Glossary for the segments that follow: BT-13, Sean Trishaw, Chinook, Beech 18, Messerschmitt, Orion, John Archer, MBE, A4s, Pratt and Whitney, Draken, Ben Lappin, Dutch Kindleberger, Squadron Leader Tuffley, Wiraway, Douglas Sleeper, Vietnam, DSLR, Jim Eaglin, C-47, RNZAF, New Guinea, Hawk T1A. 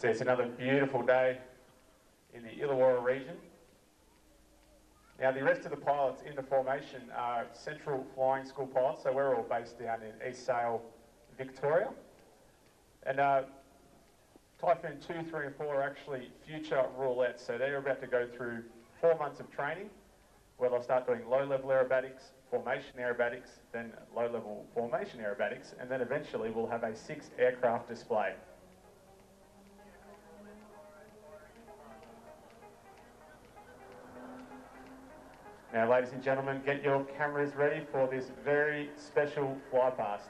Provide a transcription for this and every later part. So it's another beautiful day in the Illawarra region. Now the rest of the pilots in the formation are Central Flying School pilots, so we're all based down in East Sale, Victoria. And Typhoon 2, 3 and 4 are actually future roulettes, so they're about to go through 4 months of training where they'll start doing low-level aerobatics, formation aerobatics, then low-level formation aerobatics, and then eventually we'll have a 6 aircraft display. Now, ladies and gentlemen, get your cameras ready for this very special fly past.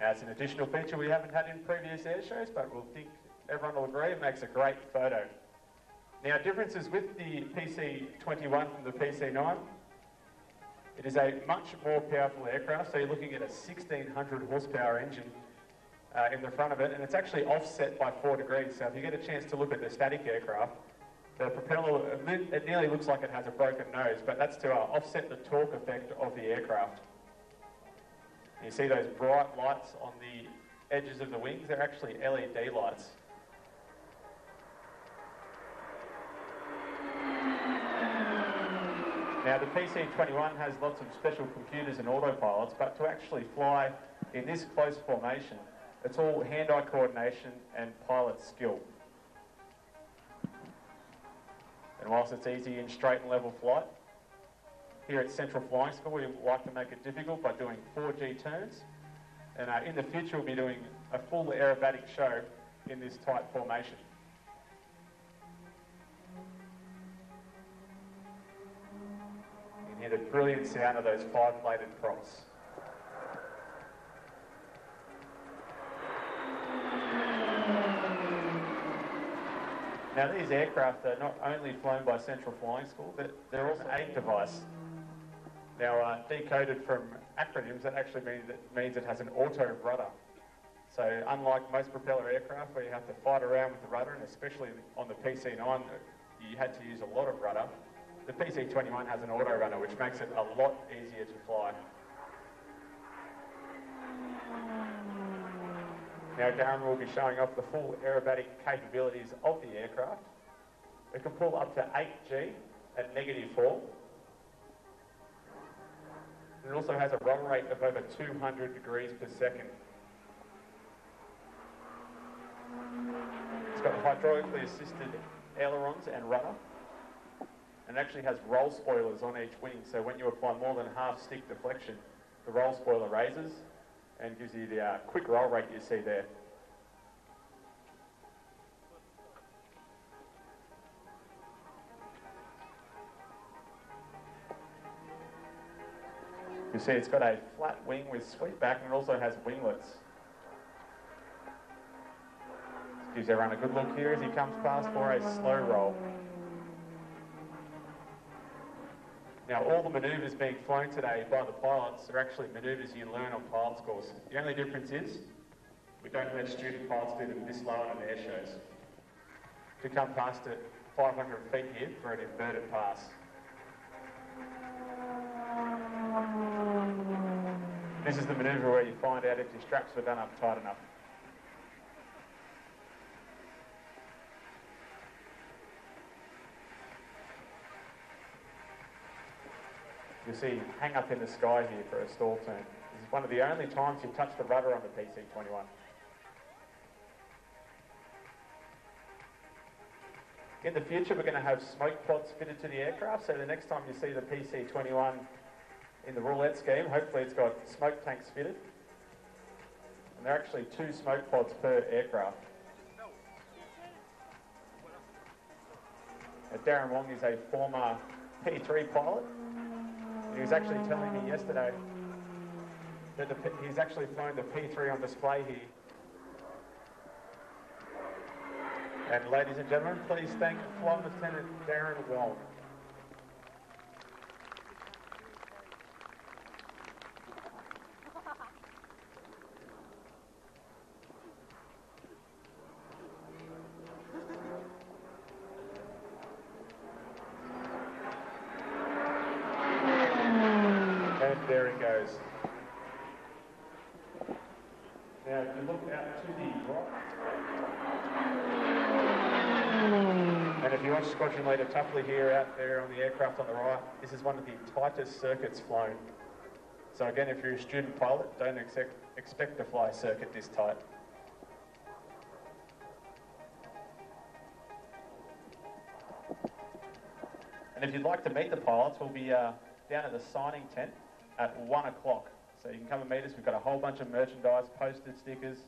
Now, it's an additional feature we haven't had in previous air shows, but we'll think everyone will agree it makes a great photo. Now, differences with the PC-21 from the PC-9. It is a much more powerful aircraft, so you're looking at a 1,600 horsepower engine in the front of it, and it's actually offset by 4 degrees, so if you get a chance to look at the static aircraft, the propeller, it nearly looks like it has a broken nose, but that's to offset the torque effect of the aircraft. And you see those bright lights on the edges of the wings, they're actually LED lights. Now the PC-21 has lots of special computers and autopilots, but to actually fly in this close formation, it's all hand-eye coordination and pilot skill. And whilst it's easy in straight and level flight, here at Central Flying School we like to make it difficult by doing 4G turns, and in the future we'll be doing a full aerobatic show in this tight formation. The brilliant sound of those 5-bladed props. Now these aircraft are not only flown by Central Flying School, but they're also an aid device. Now decoded from acronyms, that actually means it has an auto rudder. So unlike most propeller aircraft where you have to fight around with the rudder, and especially on the PC-9 you had to use a lot of rudder, the PC-21 has an auto runner, which makes it a lot easier to fly. Now Darren will be showing off the full aerobatic capabilities of the aircraft. It can pull up to 8G at -4. It also has a roll rate of over 200 degrees per second. It's got hydraulically assisted ailerons and rudder. And actually has roll spoilers on each wing, so when you apply more than half stick deflection, the roll spoiler raises and gives you the quick roll rate you see there. You see it's got a flat wing with sweep back, and it also has winglets. This gives everyone a good look here as he comes past for a slow roll. Now, all the manoeuvres being flown today by the pilots are actually manoeuvres you learn on pilot's course. The only difference is we don't let student pilots do them this low on air shows. To come past at 500 feet here for an inverted pass. This is the manoeuvre where you find out if your straps were done up tight enough. You'll see hang up in the sky here for a stall turn. This is one of the only times he'll touch the rudder on the PC-21. In the future, we're going to have smoke pods fitted to the aircraft, so the next time you see the PC-21 in the roulette scheme, hopefully it's got smoke tanks fitted. And there are actually 2 smoke pods per aircraft. Darren Wong is a former P3 pilot. He was actually telling me yesterday that he's actually flown the P3 on display here. And ladies and gentlemen, please thank Flight Lieutenant Darren Wong. And there it goes. Now, if you look out to the right. And if you watch Squadron Leader Tuffley here out there on the aircraft on the right, this is one of the tightest circuits flown. So again, if you're a student pilot, don't expect to fly a circuit this tight. And if you'd like to meet the pilots, we'll be down at the signing tent at 1 o'clock. So you can come and meet us. We've got a whole bunch of merchandise, posted stickers.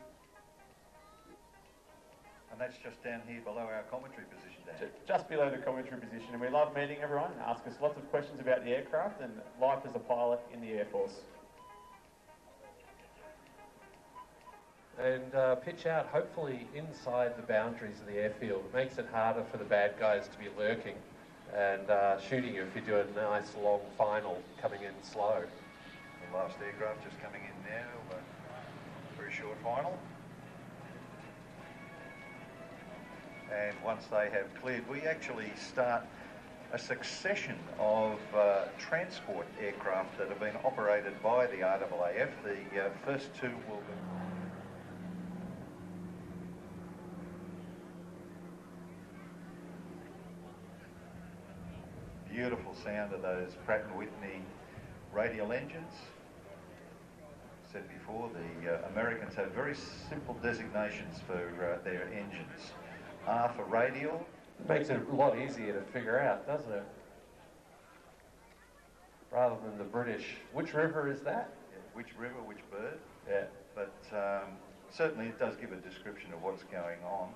And that's just down here below our commentary position, Dan. Just below the commentary position. And we love meeting everyone and ask us lots of questions about the aircraft and life as a pilot in the Air Force. And pitch out, hopefully, inside the boundaries of the airfield. It makes it harder for the bad guys to be lurking and shooting you if you do a nice long final coming in slow. The last aircraft just coming in now, but very short final. And once they have cleared, we actually start a succession of transport aircraft that have been operated by the RAAF. The first 2 will be... Beautiful sound of those Pratt and Whitney radial engines. I said before, the Americans have very simple designations for their engines. R for radial. Makes it a lot easier to figure out, doesn't it? Rather than the British. Which river is that? Yeah, which river, which bird? Yeah. But certainly it does give a description of what's going on.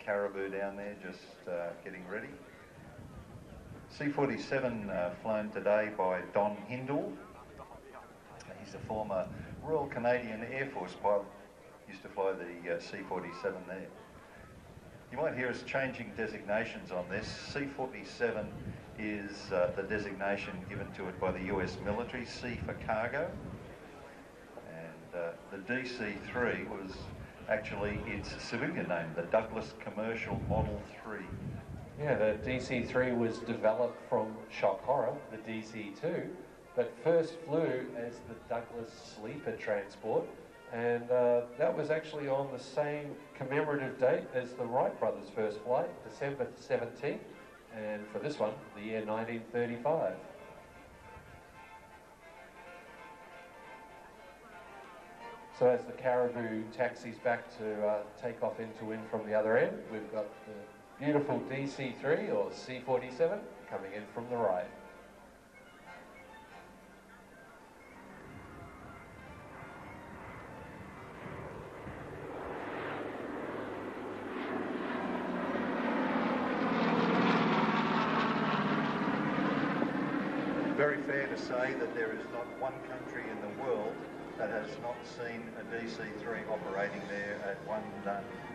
Caribou down there just getting ready. C-47 flown today by Don Hindle. He's a former Royal Canadian Air Force pilot. Used to fly the C-47 there. You might hear us changing designations on this. C-47 is the designation given to it by the US military, C for cargo. And the DC-3 was actually its civilian name, the Douglas Commercial Model 3. Yeah, the DC-3 was developed from shock horror, the DC-2, but first flew as the Douglas Sleeper transport. And that was actually on the same commemorative date as the Wright Brothers' first flight, December 17th, and for this one, the year 1935. So as the Caribou taxis back to take off in to wind from the other end, we've got the beautiful DC-3 or C-47 coming in from the right. Say that there is not one country in the world that has not seen a DC-3 operating there at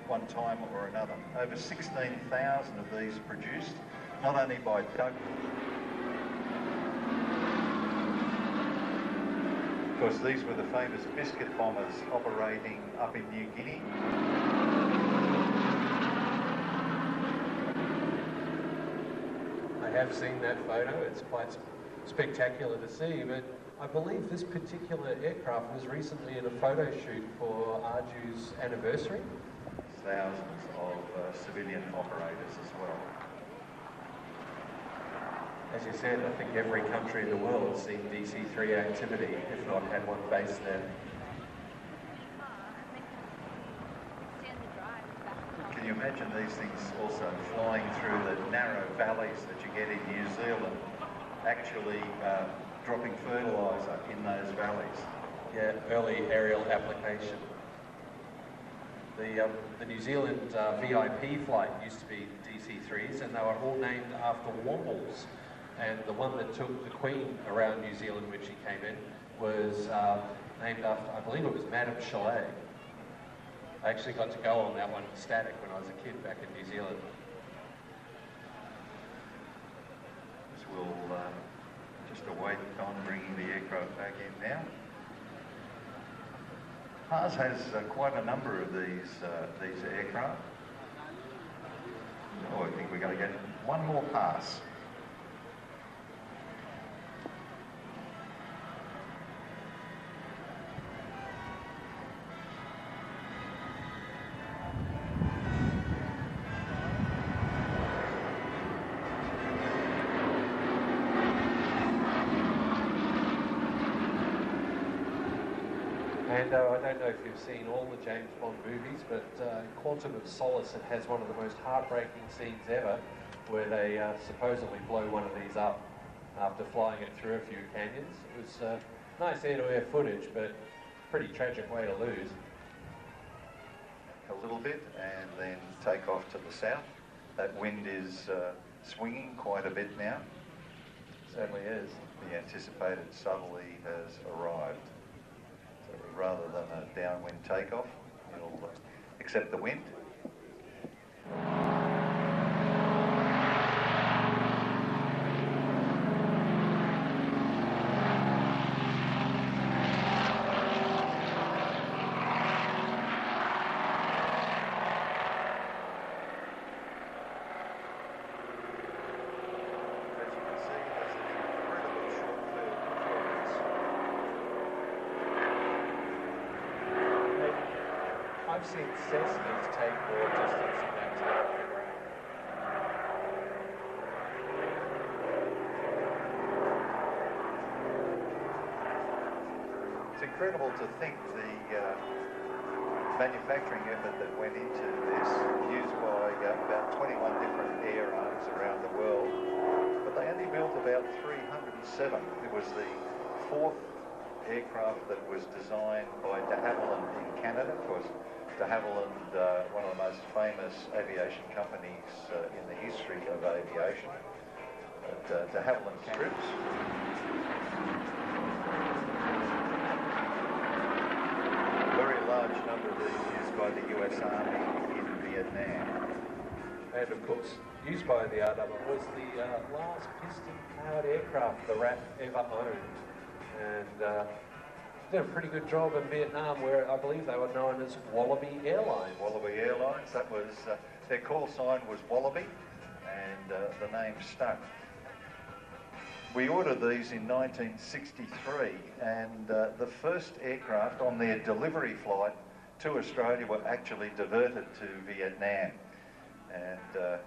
one time or another. Over 16,000 of these produced, not only by Douglas. Of course, these were the famous biscuit bombers operating up in New Guinea. I have seen that photo. It's quite spectacular to see, but I believe this particular aircraft was recently in a photo shoot for Ardu's anniversary. Thousands of civilian operators as well. as you said, I think every country in the world has seen DC-3 activity, if not had one based there. Can you imagine these things also flying through the narrow valleys that you get in New Zealand, actually dropping fertiliser in those valleys? Yeah, early aerial application. The New Zealand VIP flight used to be DC-3s, and they were all named after wombles. And the one that took the Queen around New Zealand when she came in was named after, I believe it was Madame Chalet. I actually got to go on that one static when I was a kid back in New Zealand. This will just await Don bringing the aircraft back in now. Haas has quite a number of these aircraft. Oh, I think we're going to get one more pass. I don't know if you've seen all the James Bond movies, but Quantum of Solace, it has one of the most heartbreaking scenes ever, where they supposedly blow one of these up after flying it through a few canyons. It was nice air-to-air footage, but pretty tragic way to lose. A little bit, and then take off to the south. That wind is swinging quite a bit now. It certainly is. The anticipated southerly has arrived. Rather than a downwind takeoff, it'll accept the wind. I've seen Cessnas take more distance than that time. It's incredible to think the manufacturing effort that went into this, used by about 21 different air arms around the world, but they only built about 307. It was the fourth aircraft that was designed by de Havilland in Canada. It was de Havilland, one of the most famous aviation companies in the history of aviation. But de Havilland strips. A very large number of these used by the US Army in Vietnam. And of course, used by the RAAF was the last piston-powered aircraft the RAAF ever owned. And did a pretty good job in Vietnam, where I believe they were known as Wallaby Airlines. Wallaby Airlines, that was, their call sign was Wallaby, and the name stuck. We ordered these in 1963, and the first aircraft on their delivery flight to Australia were actually diverted to Vietnam. And the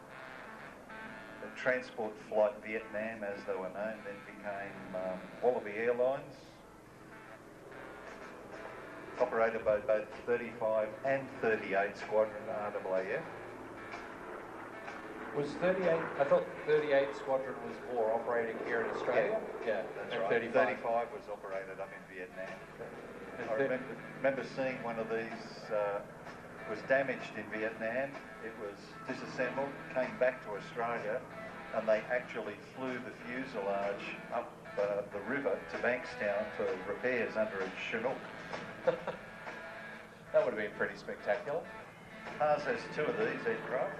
Transport Flight Vietnam, as they were known, then became Wallaby Airlines, operated by both 35 and 38 Squadron RAAF. Was 38, I thought 38 Squadron was more operating here in Australia? Yeah, that's and right. 35 was operated up in Vietnam. And I remember seeing one of these was damaged in Vietnam. It was disassembled, came back to Australia, and they actually flew the fuselage up the river to Bankstown for repairs under a Chinook. That would have been pretty spectacular. Haas has two of these aircraft,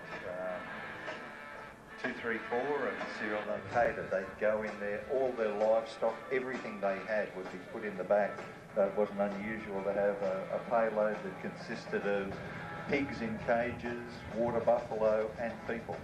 234 and serial number Cater. They'd go in there, all their livestock, everything they had would be put in the back. It wasn't unusual to have a payload that consisted of pigs in cages, water buffalo, and people.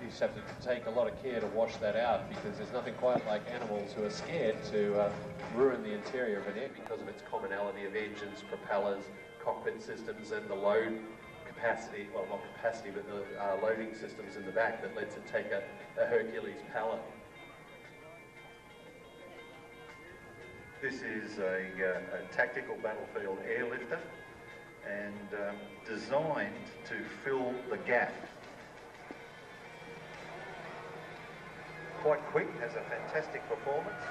You just have to take a lot of care to wash that out, because there's nothing quite like animals who are scared to ruin the interior of an air because of its commonality of engines, propellers, cockpit systems, and the load capacity, well, not capacity, but the loading systems in the back that lets it take a Hercules pallet This is a tactical battlefield airlifter and designed to fill the gap. Quite quick, has a fantastic performance.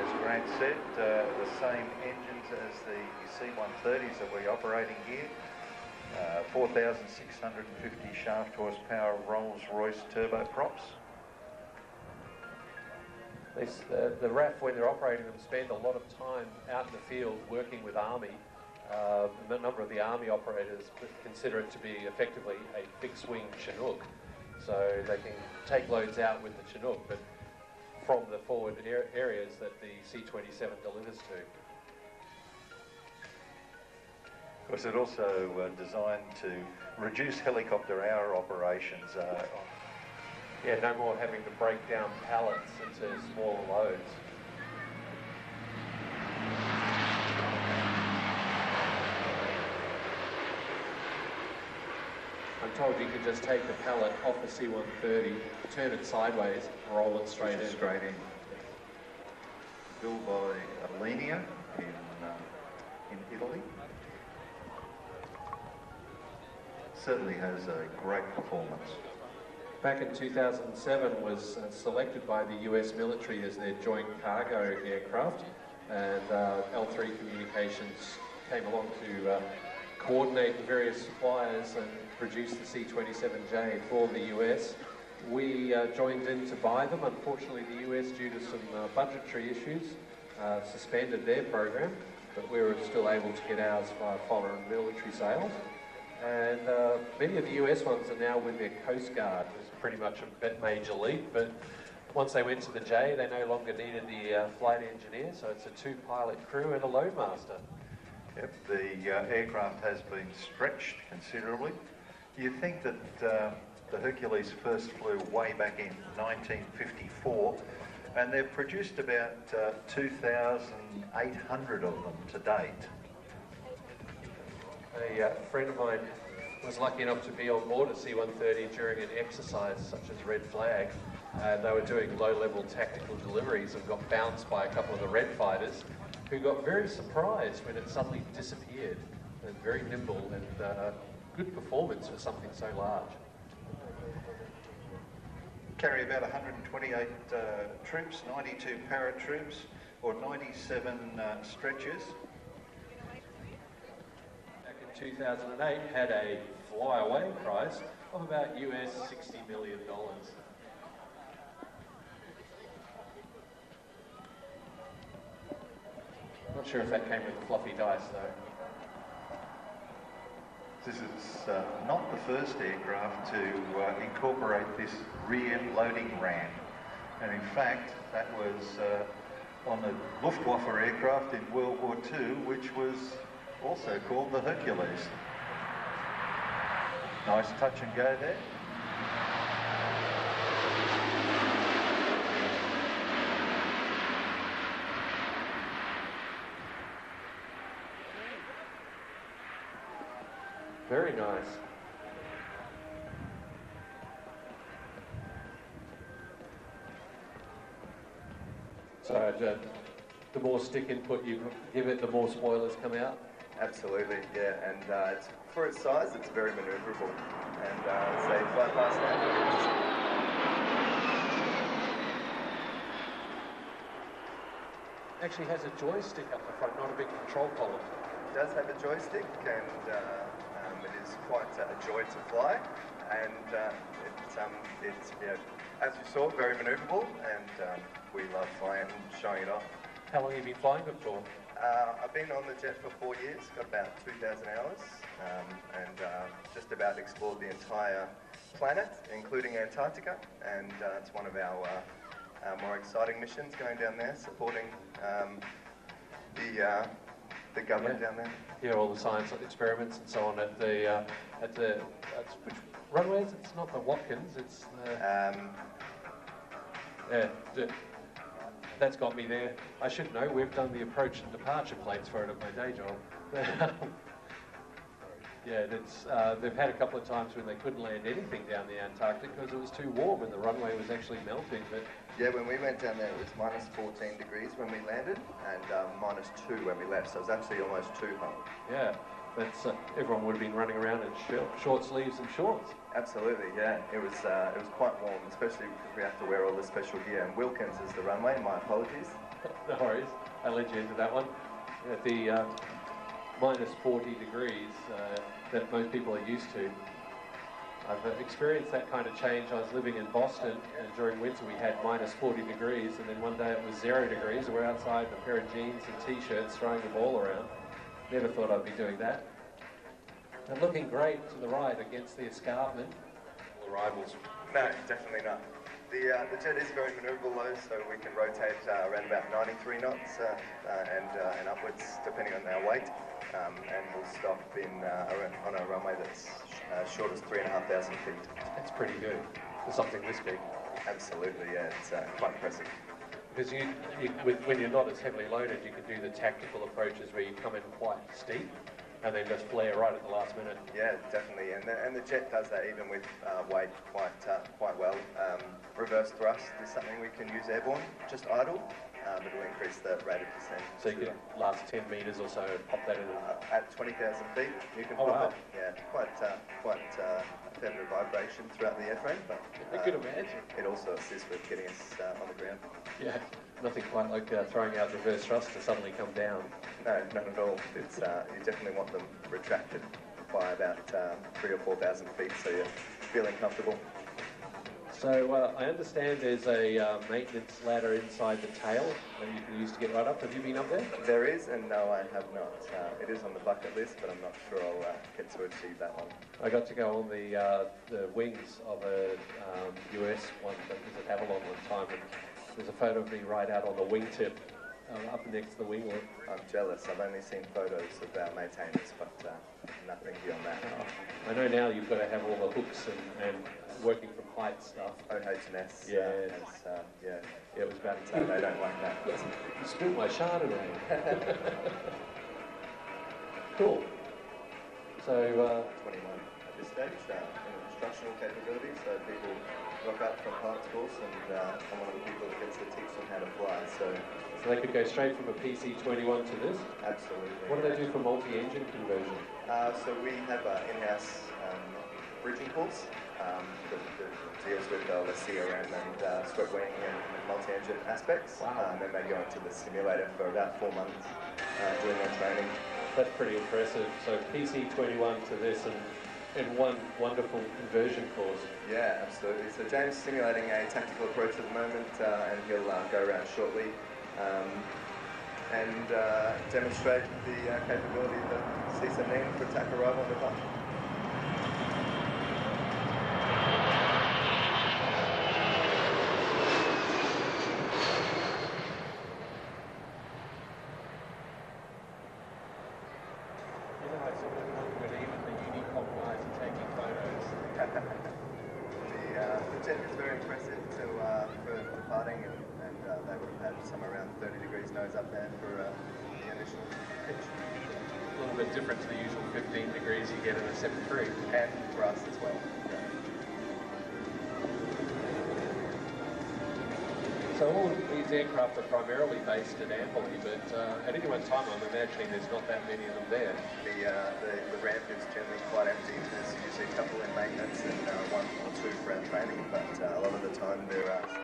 As Grant said, the same engines as the C-130s that we're operating here. 4,650 shaft horsepower Rolls-Royce turboprops. The RAAF, when they're operating them, spend a lot of time out in the field working with Army. A number of the Army operators consider it to be effectively a fixed-wing Chinook. So they can take loads out with the Chinook, but from the forward areas that the C-27 delivers to. Of course, it's also designed to reduce helicopter hour operations. Yeah, no more having to break down pallets into smaller loads. I'm told you can just take the pallet off the C-130, turn it sideways, and roll it straight in. Straight in. Built by Alenia in Italy. Certainly has a great performance. Back in 2007 was selected by the US military as their joint cargo aircraft, and L3 Communications came along to coordinate the various suppliers and produce the C-27J for the US. We joined in to buy them. Unfortunately, the US, due to some budgetary issues, suspended their program, but we were still able to get ours via foreign military sales. And many of the US ones are now with their Coast Guard. It was pretty much a major leap, but once they went to the J, they no longer needed the flight engineer, so it's a two-pilot crew and a loadmaster. Yep, the aircraft has been stretched considerably. You think that the Hercules first flew way back in 1954, and they've produced about 2,800 of them to date. A friend of mine was lucky enough to be on board a C-130 during an exercise such as Red Flag. They were doing low-level tactical deliveries and got bounced by a couple of the Red fighters, who got very surprised when it suddenly disappeared. And very nimble and good performance for something so large. Carry about 128 troops, 92 paratroops, or 97 stretchers. 2008 had a flyaway price of about US $60 million. Not sure if that came with fluffy dice though. This is not the first aircraft to incorporate this rear loading ram. And in fact, that was on a Luftwaffe aircraft in World War II, which was also called the Hercules. Nice touch and go there. Very nice. So the more stick input you give it, the more spoilers come out. Absolutely, yeah, and for its size, it's very manoeuvrable, and say fly past that. Actually has a joystick up the front, not a big control column. It does have a joystick, and it is quite a joy to fly, and it's yeah, as you saw, very manoeuvrable, and we love flying and showing it off. How long have you been flying it for? I've been on the jet for 4 years, got about 2,000 hours, and just about explored the entire planet, including Antarctica, and it's one of our more exciting missions, going down there, supporting the government down there. Yeah, all the science experiments and so on at the which runways? It's not the Watkins, it's the... That's got me there. I should know, we've done the approach and departure plates for it at my day job. Yeah, it's, they've had a couple of times when they couldn't land anything down the Antarctic because it was too warm and the runway was actually melting, but Yeah, when we went down there, it was minus 14 degrees when we landed and minus 2 when we left, so it was actually almost 2 months. Yeah, that's, everyone would have been running around in short sleeves and shorts. Absolutely, yeah. It was quite warm, especially because we have to wear all the special gear. And Wilkins is the runway, my apologies. No worries, I'll let you into that one. At the minus 40 degrees that most people are used to, I've experienced that kind of change. I was living in Boston, and during winter we had minus 40 degrees, and then one day it was 0 degrees, and we're outside in a pair of jeans and t-shirts throwing the ball around. Never thought I'd be doing that. And looking great to the right against the escarpment. All the rivals. No, definitely not. The jet is very manoeuvrable though, so we can rotate around about 93 knots and upwards depending on our weight. And we'll stop in on a runway that's short as 3,500 feet. That's pretty good for something this big. Absolutely, yeah, it's quite impressive. Because when you're not as heavily loaded, you can do the tactical approaches where you come in quite steep and then just flare right at the last minute. Yeah, definitely, and the jet does that even with weight quite well. Reverse thrust is something we can use airborne, just idle. It'll increase the rate of descent. So you can last 10 metres or so and pop that in? At 20,000 feet, you can pop it. Yeah, quite a fair bit of vibration throughout the airframe, but I could imagine. It also assists with getting us on the ground. Yeah, nothing quite like throwing out reverse thrust to suddenly come down. No, not at all. It's you definitely want them retracted by about 3,000 or 4,000 feet, so you're feeling comfortable. So I understand there's a maintenance ladder inside the tail that you can use to get right up. Have you been up there? There is, and no, I have not. It is on the bucket list, but I'm not sure I'll get to achieve that one. I got to go on the wings of a US one that was at Avalon one time, and there's a photo of me right out on the wingtip, up next to the winglet. I'm jealous. I've only seen photos of our maintainers, but nothing beyond that. Oh. I know now you've got to have all the hooks and working from height stuff. OHS. Yeah. Yeah. It was about to say they don't like that. You spilled my Chardonnay. Cool. So 21 at this stage. Instructional capability, so people rock up from pilot's course, and I'm one of the people that gets to teach them how to fly. So they could go straight from a PC-21 to this? Absolutely. What do they do for multi-engine conversion? So we have an in-house bridging course that deals with the CRM and swept wing and multi-engine aspects. Wow. And then they go into the simulator for about 4 months doing their training. That's pretty impressive. So PC-21 to this, and in one wonderful conversion course. Yeah, absolutely. So James is simulating a tactical approach at the moment, and he'll go around shortly and demonstrate the capability of the C-17 for attack arrival and departure. Aircraft are primarily based at Amberley, but at any one time I'm imagining there's not that many of them there. The ramp is generally quite empty. There's usually a couple in maintenance and one or two for our training, but a lot of the time there are.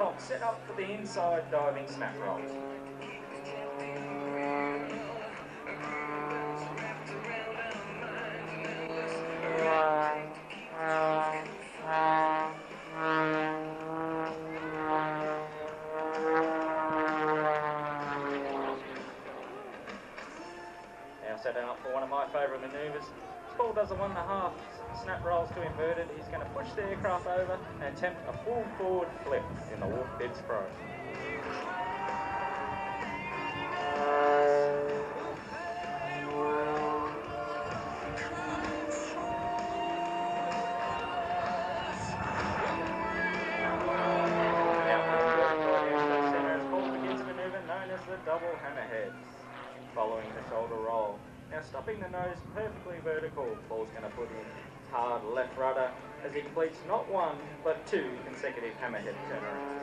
box set up for the inside diving snap roll. Does a 1.5 snap rolls to inverted, he's going to push the aircraft over and attempt a full forward flip in the Wolf Pitts Pro. Stopping the nose perfectly vertical, Paul's going to put in hard left rudder as he completes not one, but two consecutive hammerhead turnarounds.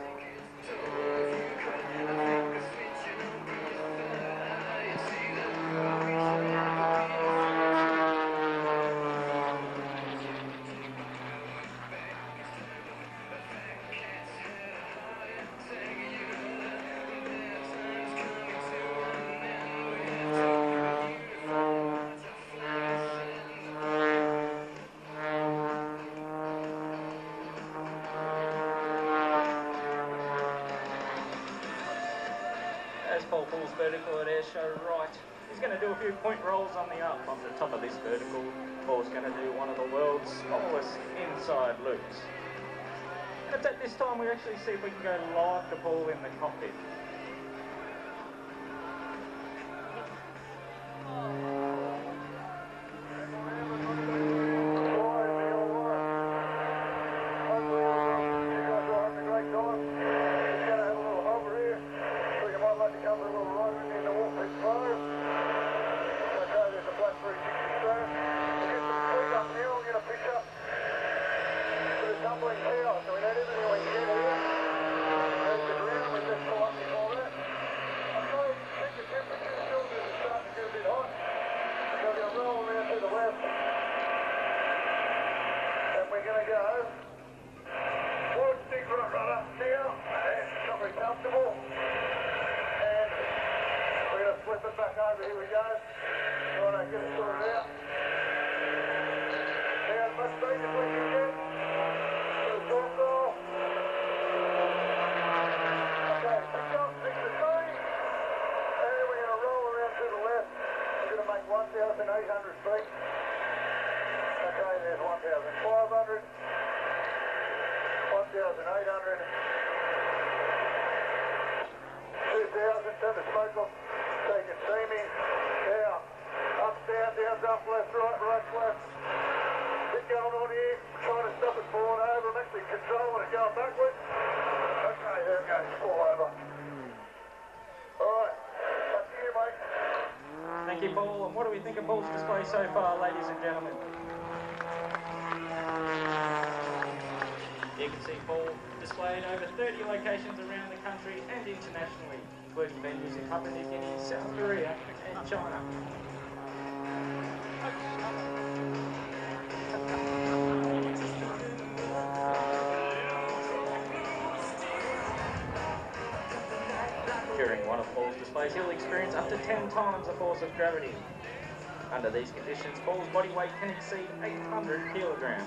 Pulls vertical at air show right. He's going to do a few point rolls on the up. On the top of this vertical, Paul's going to do one of the world's smallest inside loops. And at this time, we actually see if we can go live to Paul in the cockpit. So far, ladies and gentlemen, you can see Paul displayed over 30 locations around the country and internationally, including venues in Papua New Guinea, South Korea and China. During one of Paul's displays, he'll experience up to 10 times the force of gravity. Under these conditions, Paul's body weight can exceed 800 kilograms.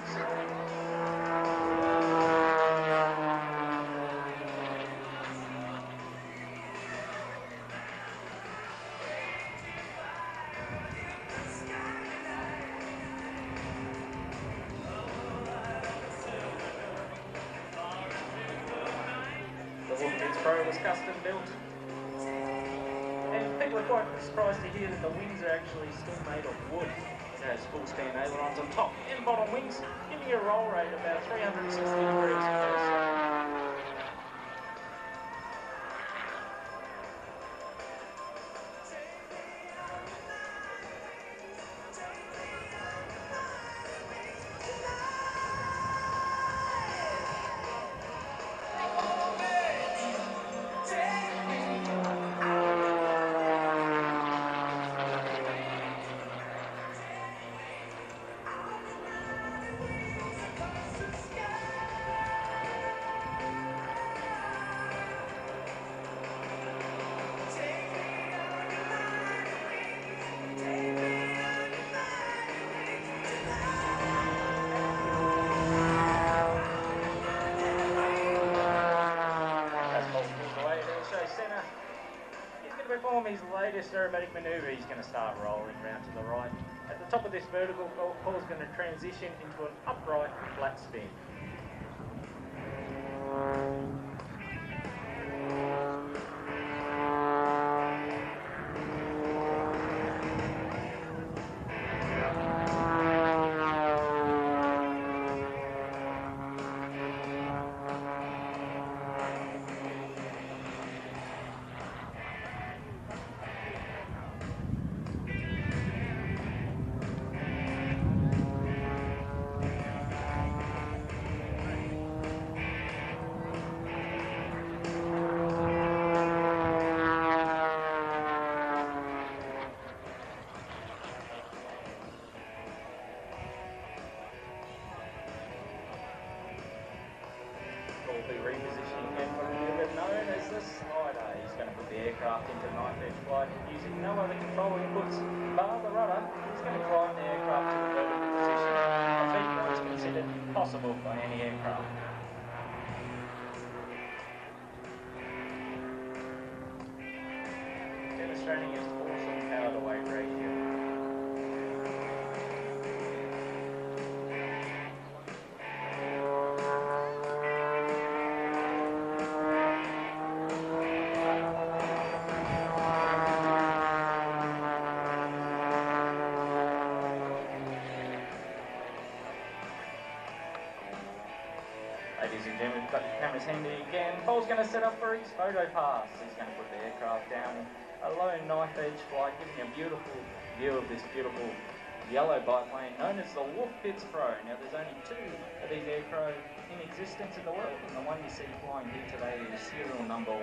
The Wolf Pitts Pro was custom built. We're quite surprised to hear that the wings are actually still made of wood. It has full span ailerons on top and bottom wings, giving you a roll rate of about 360 degrees. latest aerobatic manoeuvre, he's going to start rolling round to the right. At the top of this vertical, Paul is going to transition into an upright flat spin. Cameras handy again. Paul's going to set up for his photo pass. He's going to put the aircraft down in a low knife edge flight, giving a beautiful view of this beautiful yellow biplane known as the Wolf Pitts Pro. Now there's only two of these aircraft in existence in the world, and the one you see flying here today is serial number 1.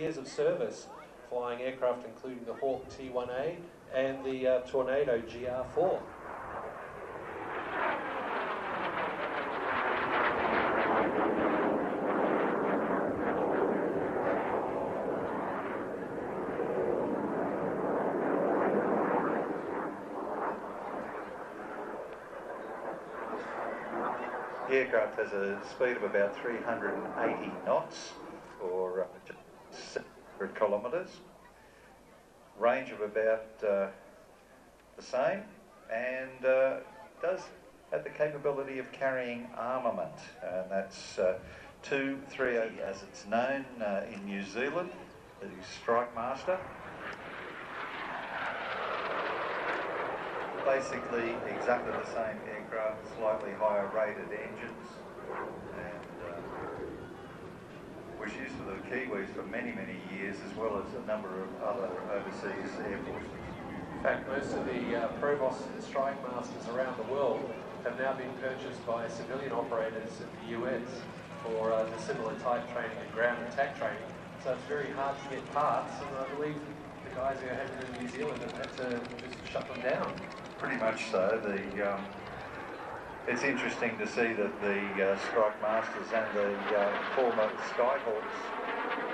Years of service flying aircraft including the Hawk T1A and the Tornado GR4. The aircraft has a speed of about 380 knots or 100 kilometres, range of about the same, and does have the capability of carrying armament, and that's 230 as it's known in New Zealand, the Strike Master. Basically exactly the same aircraft, slightly higher rated engines, and was used to the Kiwis for many, many years, as well as a number of other overseas air forces. In fact, most of the Provosts and Strike Masters around the world have now been purchased by civilian operators at the US for the similar type training and ground attack training. So it's very hard to get parts, and I believe the guys who had it in New Zealand have had to just shut them down. Pretty much so. The it's interesting to see that the Strike Masters and the former Skyhawks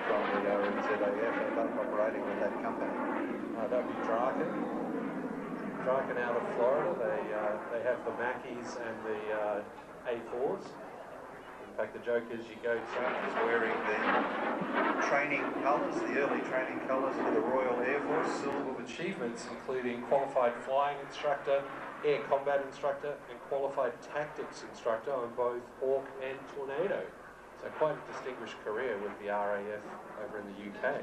from the RNZAF are both operating with that company. That would be Draken out of Florida. They have the Mackies and the A4s. In fact, the joke is you go to... He's wearing the training colours, the early training colours for the Royal Air Force. Silver achievements, including qualified flying instructor, air combat instructor and qualified tactics instructor on both Hawk and Tornado. So quite a distinguished career with the RAF over in the UK.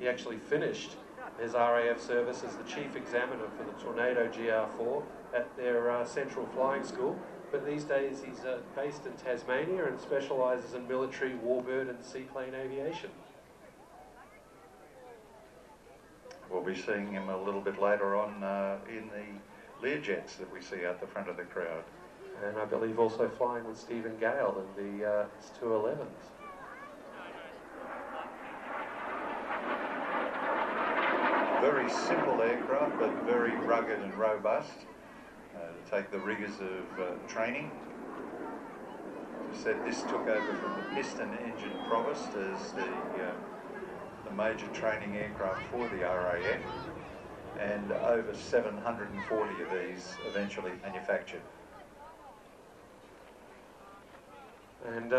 He actually finished his RAF service as the chief examiner for the Tornado GR4 at their Central Flying School, but these days he's based in Tasmania and specialises in military, warbird and seaplane aviation. We'll be seeing him a little bit later on in the Learjets that we see out the front of the crowd. and I believe also flying with Stephen Gale in the his 211s. Very simple aircraft, but very rugged and robust to take the rigours of training. As I said, this took over from the piston engine provost as the major training aircraft for the RAF, and over 740 of these eventually manufactured. And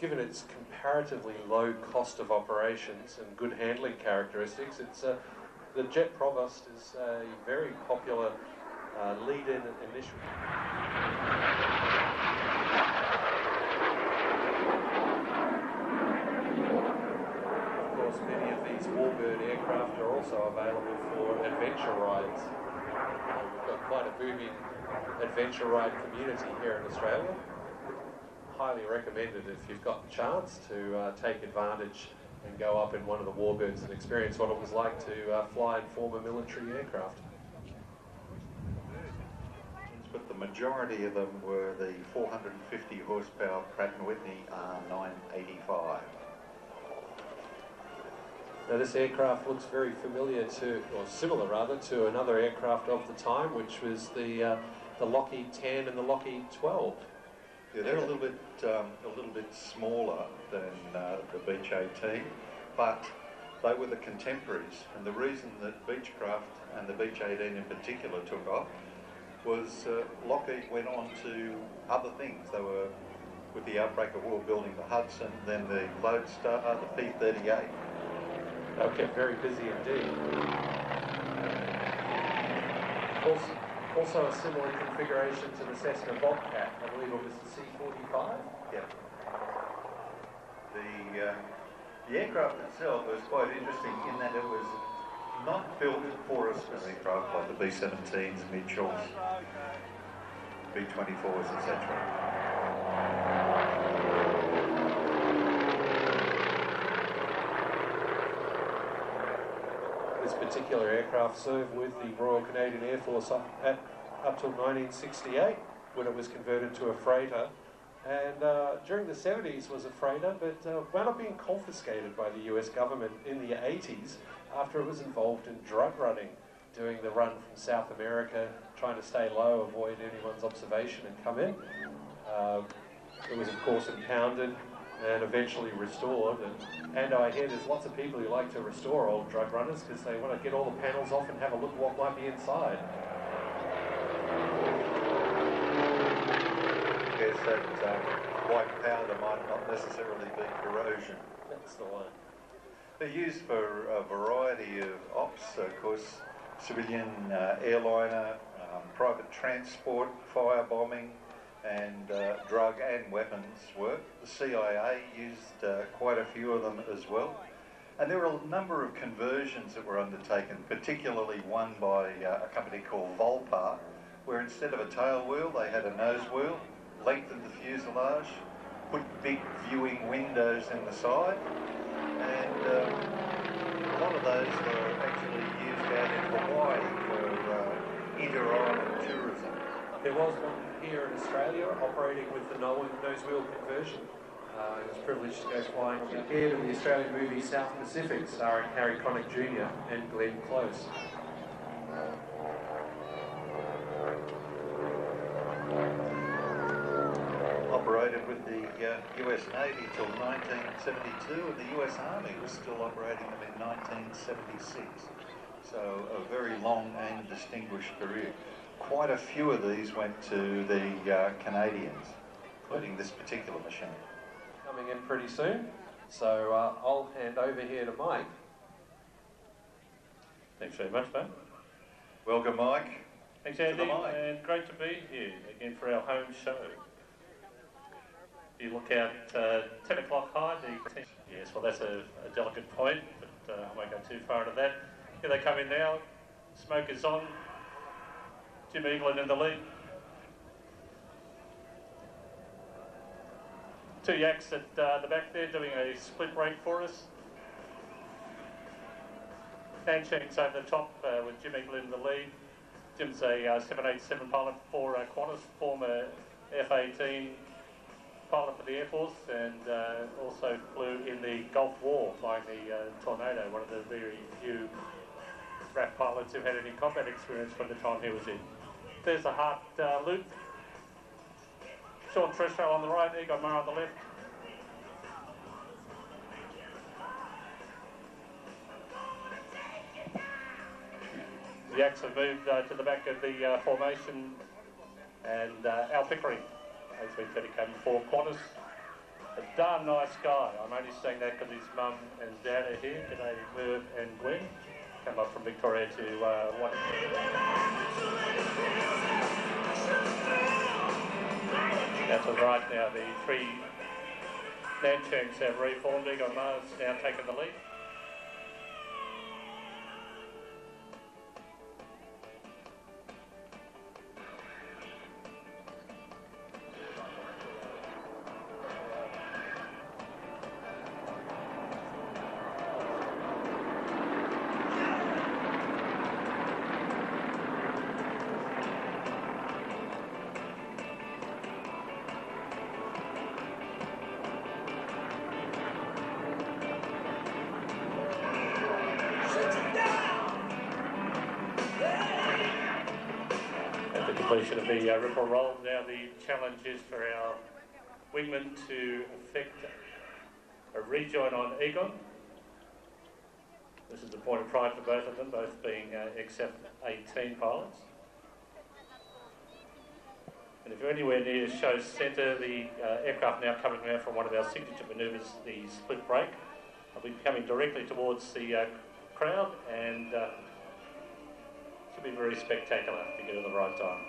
given its comparatively low cost of operations and good handling characteristics, it's the Jet Provost is a very popular lead-in initial. Of course, many of these warbird aircraft are also available for adventure rides. We've got quite a booming adventure ride community here in Australia. Highly recommended if you've got the chance to take advantage and go up in one of the warbirds and experience what it was like to fly and form a military aircraft. But the majority of them were the 450 horsepower Pratt and Whitney R985. Now this aircraft looks very familiar to, or similar rather, to another aircraft of the time, which was the Lockheed 10 and the Lockheed 12. Yeah, they're a little bit smaller than the Beech 18, but they were the contemporaries. And the reason that Beechcraft and the Beech 18 in particular took off was Lockheed went on to other things. They were, with the outbreak of war, building the Hudson, then the Lodestar, the P-38. Okay, very busy indeed. Also a similar configuration to the Cessna Bobcat, I believe it was the C-45? Yeah. The aircraft itself was quite interesting in that it was not built for us as aircraft like the B-17s, Mitchells, B-24s, etc. This particular aircraft served with the Royal Canadian Air Force up till 1968, when it was converted to a freighter. And during the 70s was a freighter, but wound up being confiscated by the US government in the 80s after it was involved in drug running, doing the run from South America, trying to stay low, avoid anyone's observation and come in. It was of course impounded and eventually restored, and I hear there's lots of people who like to restore old drug runners because they want to get all the panels off and have a look what might be inside. Yes, that white powder might not necessarily be corrosion. That's the one. They're used for a variety of ops, of course, civilian airliner, private transport, firebombing, and drug and weapons work. The CIA used quite a few of them as well. And there were a number of conversions that were undertaken, particularly one by a company called Volpar, where instead of a tail wheel, they had a nose wheel, lengthened the fuselage, put big viewing windows in the side, and a lot of those were actually used out in Hawaii for inter-island tourism. There was one here in Australia operating with the nose wheel conversion. I was privileged to go flying. It appeared in the Australian movie South Pacific, starring Harry Connick Jr. and Glenn Close. Operated with the US Navy till 1972, and the US Army was still operating them in 1976. So a very long and distinguished career. Quite a few of these went to the Canadians, including this particular machine. Coming in pretty soon, so I'll hand over here to Mike. Thanks very much, mate. Welcome, Mike. Thanks, Andy, and great to be here again for our home show. You look out 10 o'clock high. Yes, well, that's a delicate point, but I won't go too far into that. Here they come in now. Smoke is on. Jim Eaglin in the lead. Two Yaks at the back there doing a split break for us. Nanchang's over the top with Jim Eaglin in the lead. Jim's a 787 pilot for Qantas, former F-18 pilot for the Air Force, and also flew in the Gulf War flying the Tornado, one of the very few RAAF pilots who had any combat experience from the time he was in. There's a hard loop. Sean Trishaw on the right, Egon Mar on the left. The Yaks have moved to the back of the formation, and Al Pickering, A330 cabin for Qantas. A darn nice guy. I'm only saying that because his mum and dad are here today, Merv and Gwen. Come up from Victoria to White. Now to the right now, the three Nanchangs have reformed. Egon Mar's now taken the lead. Completion of the ripple roll. Now the challenge is for our wingman to effect a rejoin on Egon. This is the point of pride for both of them, both being XF-18 pilots. And if you're anywhere near show centre, the aircraft now coming around from one of our signature manoeuvres, the split brake. I'll be coming directly towards the crowd, and should be very spectacular if you get it the right time.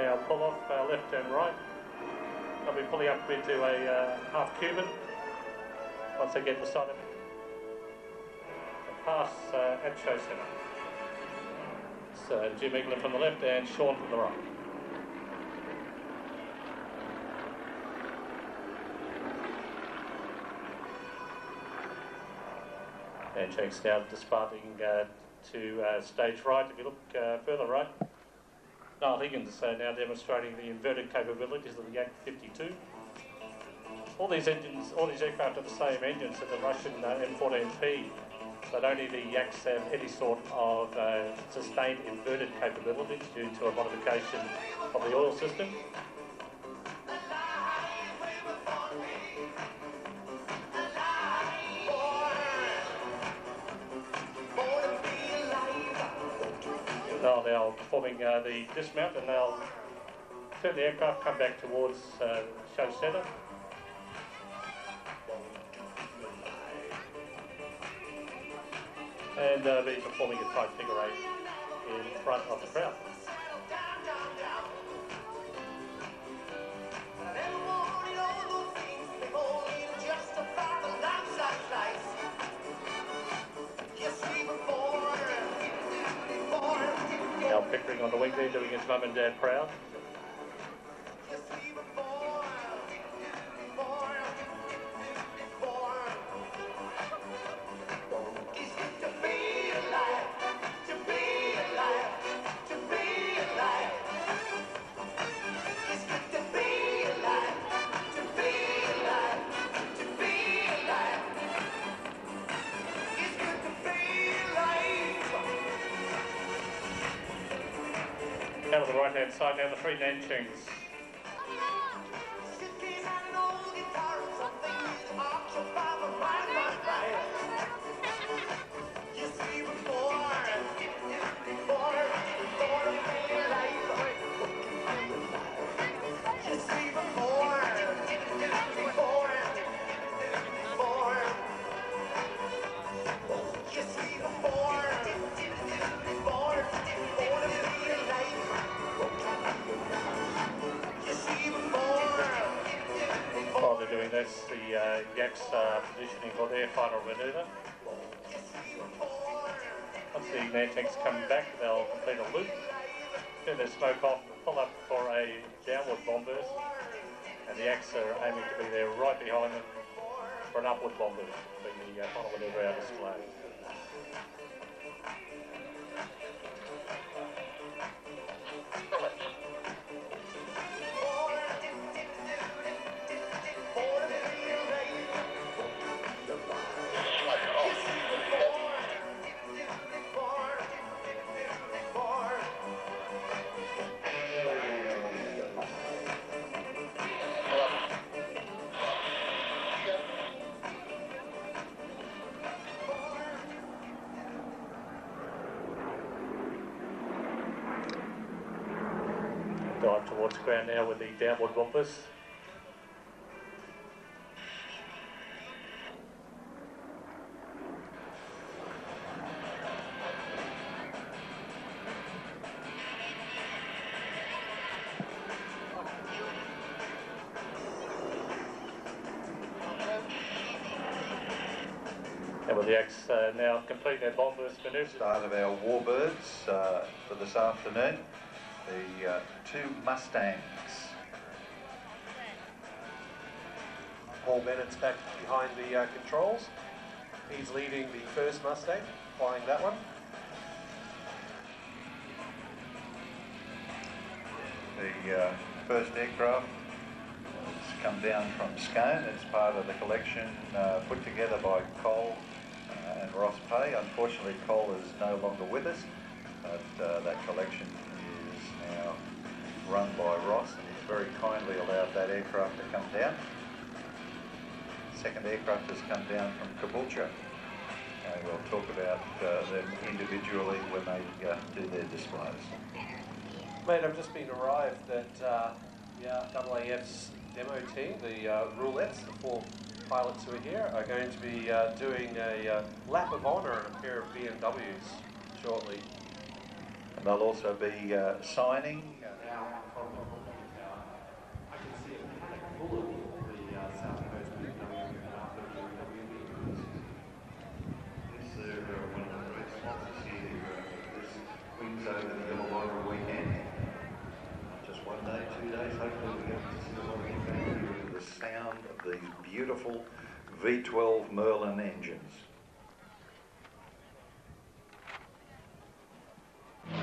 Now pull off left and right. I'll be pulling up into a half Cuban once I get the side of it. And pass at show centre. So Jim England from the left and Sean from the right. And checks now disparting to stage right. If you look further right, Niall Higgins now demonstrating the inverted capabilities of the Yak 52. All these engines, all these aircraft are the same engines as the Russian M14P, but only the Yaks have any sort of sustained inverted capability due to a modification of the oil system. Now performing the dismount, and they'll turn the aircraft, come back towards show centre. And be performing a tight figure eight in front of the crowd. Pickering on the wing there, doing his mum and dad proud. Down to the right hand side, now the three Nanchangs. doing. That's the Yaks positioning for their final manoeuvre. Once the Nantics come back, they'll complete a loop, turn their smoke off, pull up for a downward bomb burst, and the Yaks are aiming to be there right behind them for an upward bomb burst, being the final manoeuvre out of display. Dive towards ground now with the downward bumpers. And with the Yaks now complete their bomb burst manoeuvres. Start of our warbirds for this afternoon. The two Mustangs. 4 minutes back behind the controls. He's leading the first Mustang, flying that one. The first aircraft has come down from Scone. It's part of the collection put together by Cole and Ross Pay. Unfortunately, Cole is no longer with us, but that collection run by Ross, and he's very kindly allowed that aircraft to come down. Second aircraft has come down from Caboolture, and we'll talk about them individually when they do their displays. Mate, I've just been arrived that the AAF's demo team, the Roulettes, the four pilots who are here, are going to be doing a lap of honour in a pair of BMWs shortly. And they'll also be signing. The sound of these beautiful V12 Merlin engines. I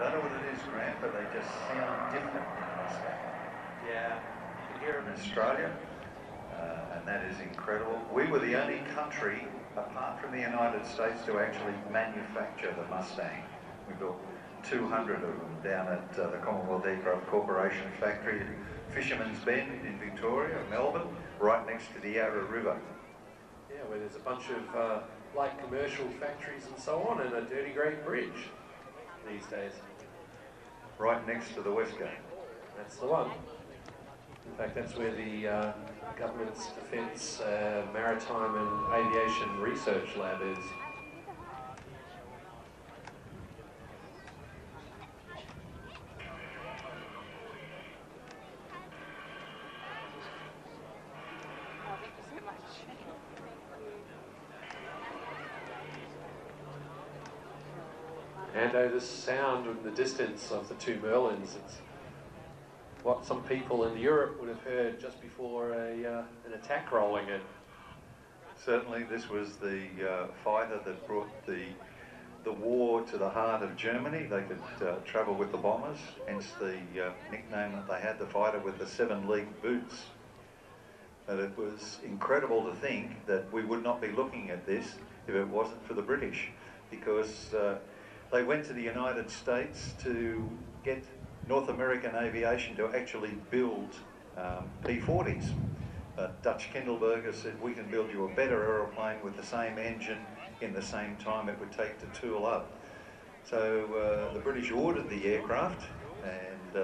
don't know what it is, Grant, but they just sound different in Mustang. Yeah, you can hear them in Australia, and that is incredible. We were the only country, apart from the United States, to actually manufacture the Mustang. We built 200 of them down at the Commonwealth Aircraft Corporation factory at Fisherman's Bend in Victoria, Melbourne, right next to the Yarra River. Yeah, where there's a bunch of light commercial factories and so on, and a dirty great bridge these days. Right next to the West Gate. That's the one. In fact, that's where the government's defence, maritime and aviation research lab is. The sound in the distance of the two Merlins, it's what some people in Europe would have heard just before an attack rolling in. Certainly this was the fighter that brought the war to the heart of Germany. They could travel with the bombers, hence the nickname that they had, the fighter with the seven-league boots. But it was incredible to think that we would not be looking at this if it wasn't for the British, because they went to the United States to get North American aviation to actually build P-40s. But Dutch Kindleberger said, we can build you a better aeroplane with the same engine in the same time it would take to tool up. So the British ordered the aircraft, and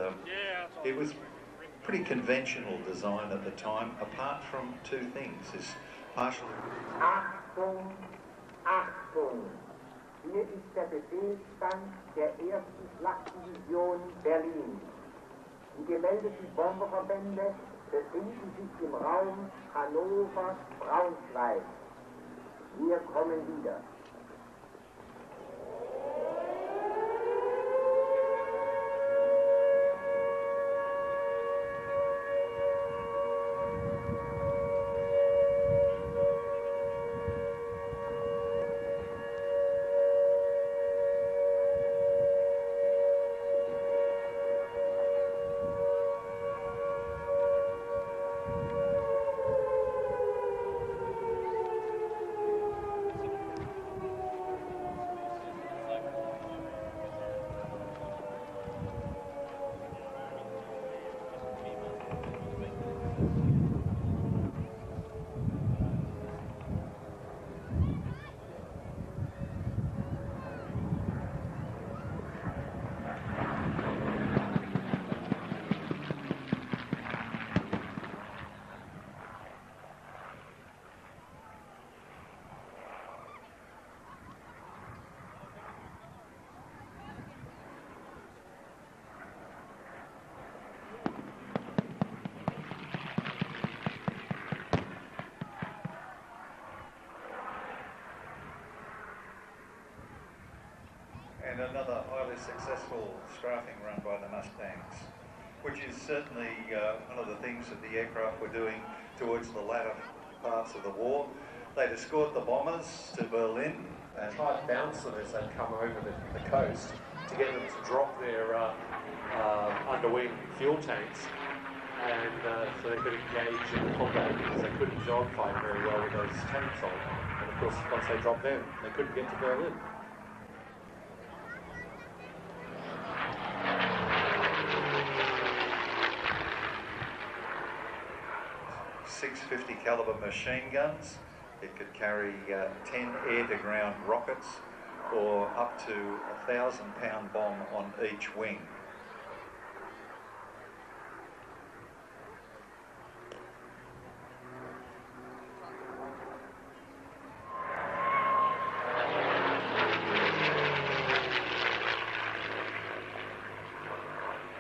it was pretty conventional design at the time, apart from two things. It's partially... Achtung! Hier ist der Befehlsstand der ersten Flakdivision Berlin. Die gemeldeten Bomberverbände befinden sich im Raum Hannover-Braunschweig. Wir kommen wieder. And another highly successful strafing run by the Mustangs, which is certainly one of the things that the aircraft were doing towards the latter parts of the war. They'd escort the bombers to Berlin. And tried to bounce them as they'd come over the coast to get them to drop their underwing fuel tanks, and so they could engage in combat because they couldn't dogfight very well with those tanks on. And of course, once they dropped them, they couldn't get to Berlin. .50 caliber machine guns. It could carry 10 air-to-ground rockets or up to a 1,000-pound bomb on each wing.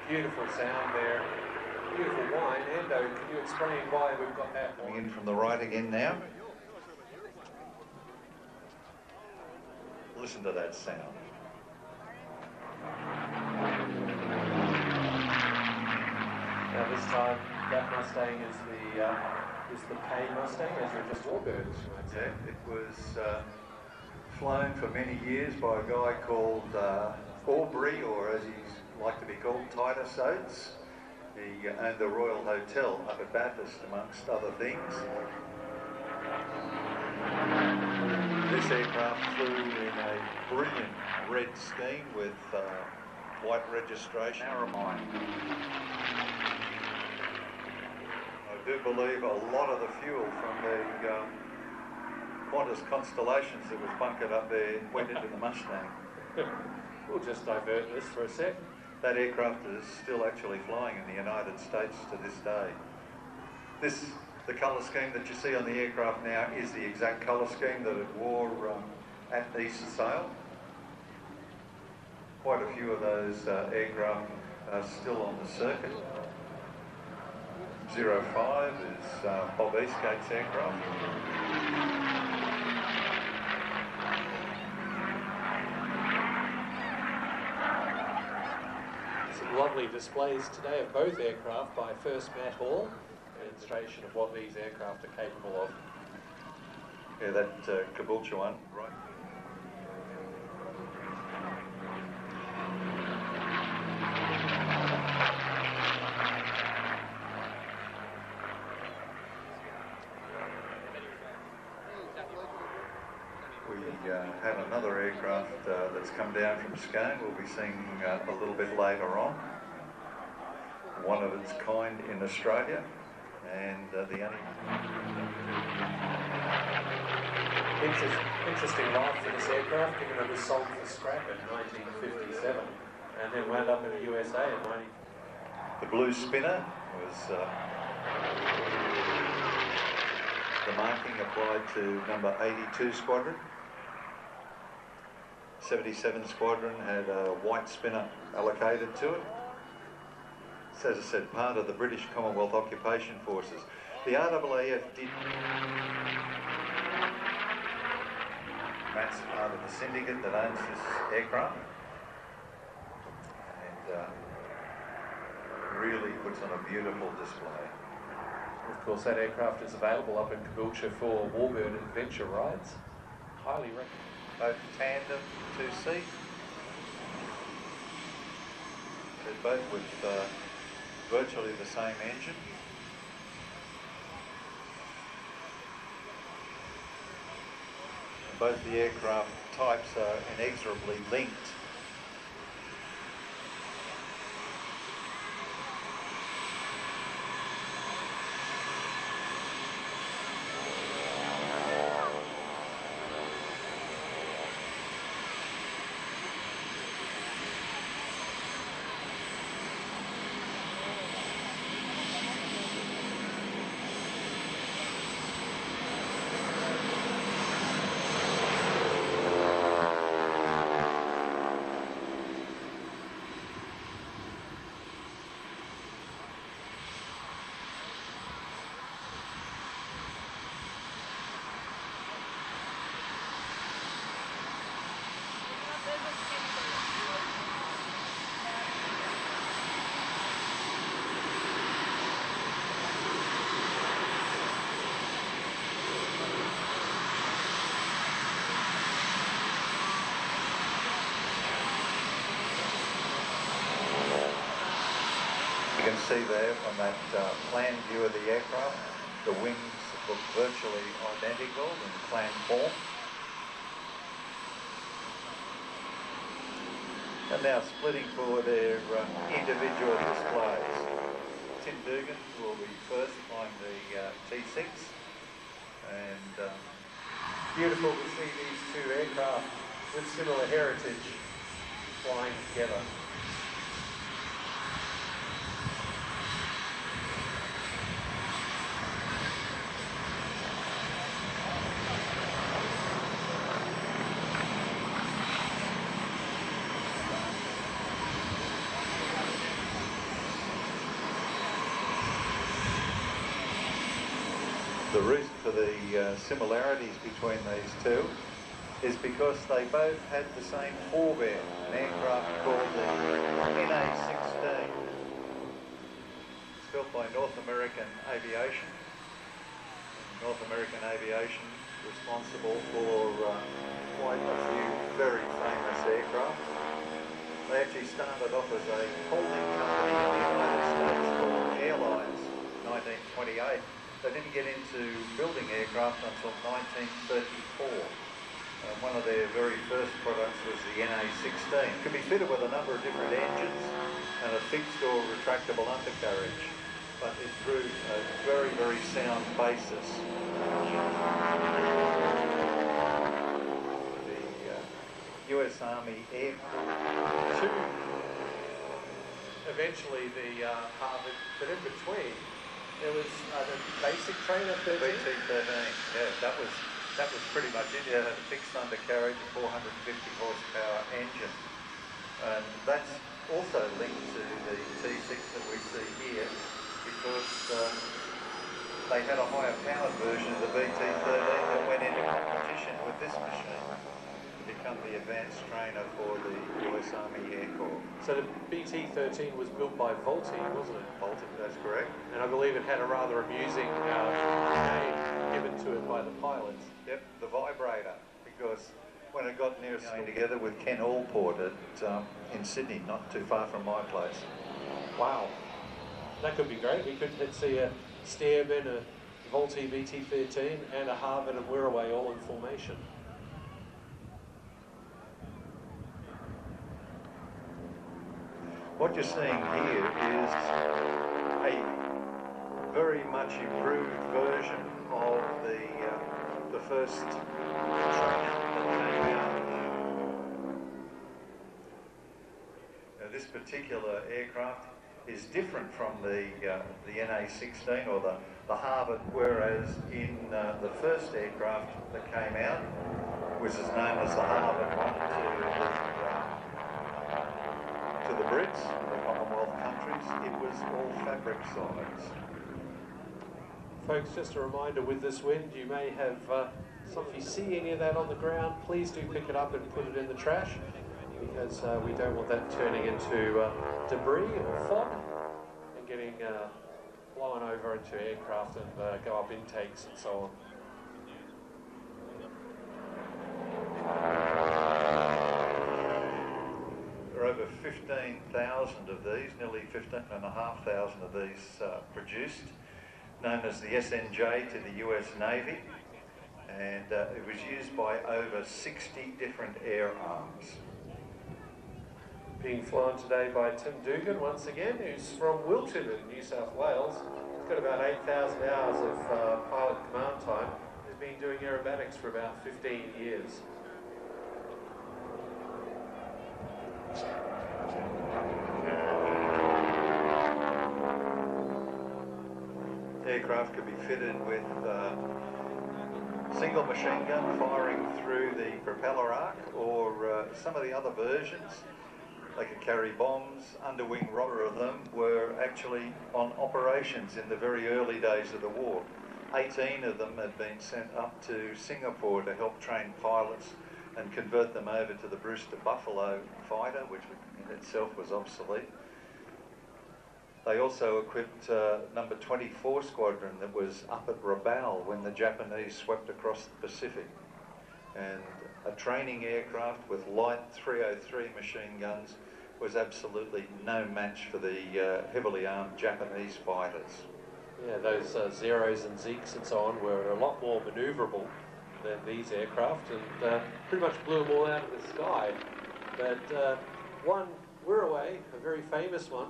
Beautiful sound there. Beautiful wine. Hendo, can you explain why we've got that wine? Coming in from the right again now. Listen to that sound. Now this time, that Mustang is the K Mustang, as we just warbirds. Yeah, it was flown for many years by a guy called Aubrey, or as he's like to be called, Titus Oates. He owned the Royal Hotel up at Bathurst, amongst other things. This aircraft flew in a brilliant red scheme with white registration. Aramine. I do believe a lot of the fuel from the Qantas Constellations that was bunkered up there went into the Mustang. We'll just divert this for a sec. That aircraft is still actually flying in the United States to this day. This, the colour scheme that you see on the aircraft now is the exact colour scheme that it wore at East Sale. Quite a few of those aircraft are still on the circuit. 05 is Bob Eastgate's aircraft. Lovely displays today of both aircraft by first Matt Hall, an illustration of what these aircraft are capable of. Yeah, that Caboolture one, right? Had another aircraft that's come down from Scone. We'll be seeing a little bit later on. One of its kind in Australia, and the only interesting life for this aircraft, given it was sold for scrap in 1957, and then wound up in the USA in 1990. The Blue Spinner was the marking applied to number 82 Squadron. 77 Squadron had a white spinner allocated to it. It's, as I said, part of the British Commonwealth Occupation Forces. The RAAF did... That's part of the syndicate that owns this aircraft and really puts on a beautiful display. Of course, that aircraft is available up in Caboolture for Warbird adventure rides. Highly recommended. Both tandem, two-seat. They're both with virtually the same engine. And both the aircraft types are inexorably linked. See there from that plan view of the aircraft, the wings look virtually identical in plan form. And now splitting for their individual displays. Tim Dugan will be first flying the T6, and beautiful to see these two aircraft with similar heritage flying together. The reason for the similarities between these two is because they both had the same forebear, an aircraft called the NA-16. It's built by North American Aviation. North American Aviation responsible for quite a few very famous aircraft. They actually started off as a holding company in the United States called Airlines, 1928. They didn't get into building aircraft until 1934. One of their very first products was the NA-16. It could be fitted with a number of different engines and a fixed or retractable undercarriage, but it proved a very, very sound basis. The US Army Air Force. Eventually the Harvard, but in between, it was the basic trainer 13. BT-13, yeah, that was pretty much it. It had a fixed undercarriage, a 450 horsepower engine. And that's also linked to the T6 that we see here, because they had a higher powered version of the BT-13 that went into competition with this machine to become the advanced trainer for the US Army Air Corps. So the BT-13 was built by Volte, wasn't it? Volte, that's correct. And I believe it had a rather amusing name given to it by the pilots. Yep, the Vibrator, because when it got near going together with Ken Allport at, in Sydney, not too far from my place. Wow, that could be great. We could see a Stairman, a Volte BT-13, and a Harvard and Werraway all in formation. What you're seeing here is a very much improved version of the first trainer that came out. Now, this particular aircraft is different from the NA-16 or the Harvard, whereas in the first aircraft that came out, which is known as the Harvard one to the Brits, the Commonwealth countries, it was all fabric size. Folks, just a reminder, with this wind, you may have, so if you see any of that on the ground, please do pick it up and put it in the trash, because we don't want that turning into debris or fog and getting blown over into aircraft and go up intakes and so on. There are over 15,000 of these, nearly 15,500 of these produced, known as the SNJ to the US Navy, and it was used by over 60 different air arms. Being flown today by Tim Dugan once again, who's from Wilton in New South Wales. He's got about 8,000 hours of pilot command time. He's been doing aerobatics for about 15 years. Aircraft could be fitted with single machine gun firing through the propeller arc, or some of the other versions. They could carry bombs. Underwing robber of them were actually on operations in the very early days of the war. 18 of them had been sent up to Singapore to help train pilots and convert them over to the Brewster Buffalo fighter, which in itself was obsolete. They also equipped number 24 squadron that was up at Rabaul when the Japanese swept across the Pacific. And a training aircraft with light 303 machine guns was absolutely no match for the heavily armed Japanese fighters. Yeah, those Zeros and Zekes and so on were a lot more manoeuvrable than these aircraft, and pretty much blew them all out of the sky. But one Wiraway, a very famous one,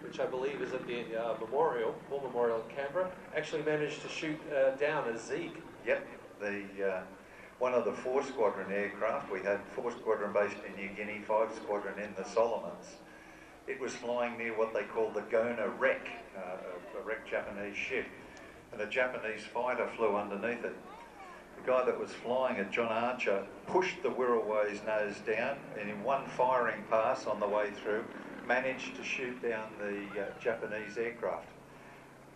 which I believe is at the memorial, War Memorial in Canberra, actually managed to shoot down a Zeke. Yep, the one of the 4 squadron aircraft. We had 4 squadron based in New Guinea, 5 squadron in the Solomons. It was flying near what they call the Gona wreck, a wrecked Japanese ship, and a Japanese fighter flew underneath it. The guy that was flying it, John Archer, pushed the Wiraway's nose down, and in one firing pass on the way through, managed to shoot down the Japanese aircraft.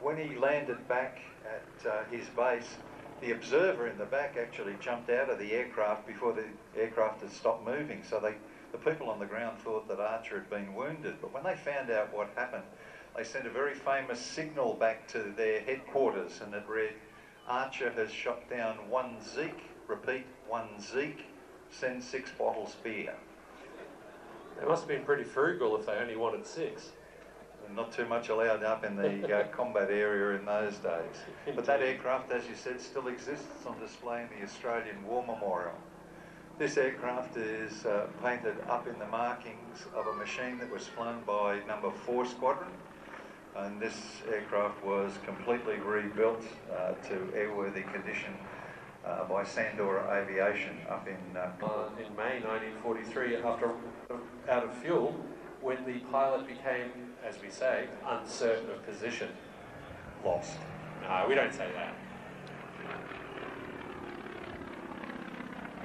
When he landed back at his base, the observer in the back actually jumped out of the aircraft before the aircraft had stopped moving, so the people on the ground thought that Archer had been wounded. But when they found out what happened, they sent a very famous signal back to their headquarters, and it read, "Archer has shot down 1 Zeke, repeat 1 Zeke, send 6 bottles beer." They must have been pretty frugal if they only wanted 6. Not too much allowed up in the combat area in those days. But that aircraft, as you said, still exists. It's on display in the Australian War Memorial. This aircraft is painted up in the markings of a machine that was flown by number 4 squadron. And this aircraft was completely rebuilt to airworthy condition by Sandor Aviation up in May 1943, after out of fuel, when the pilot became, as we say, uncertain of position. Lost. No, we don't say that.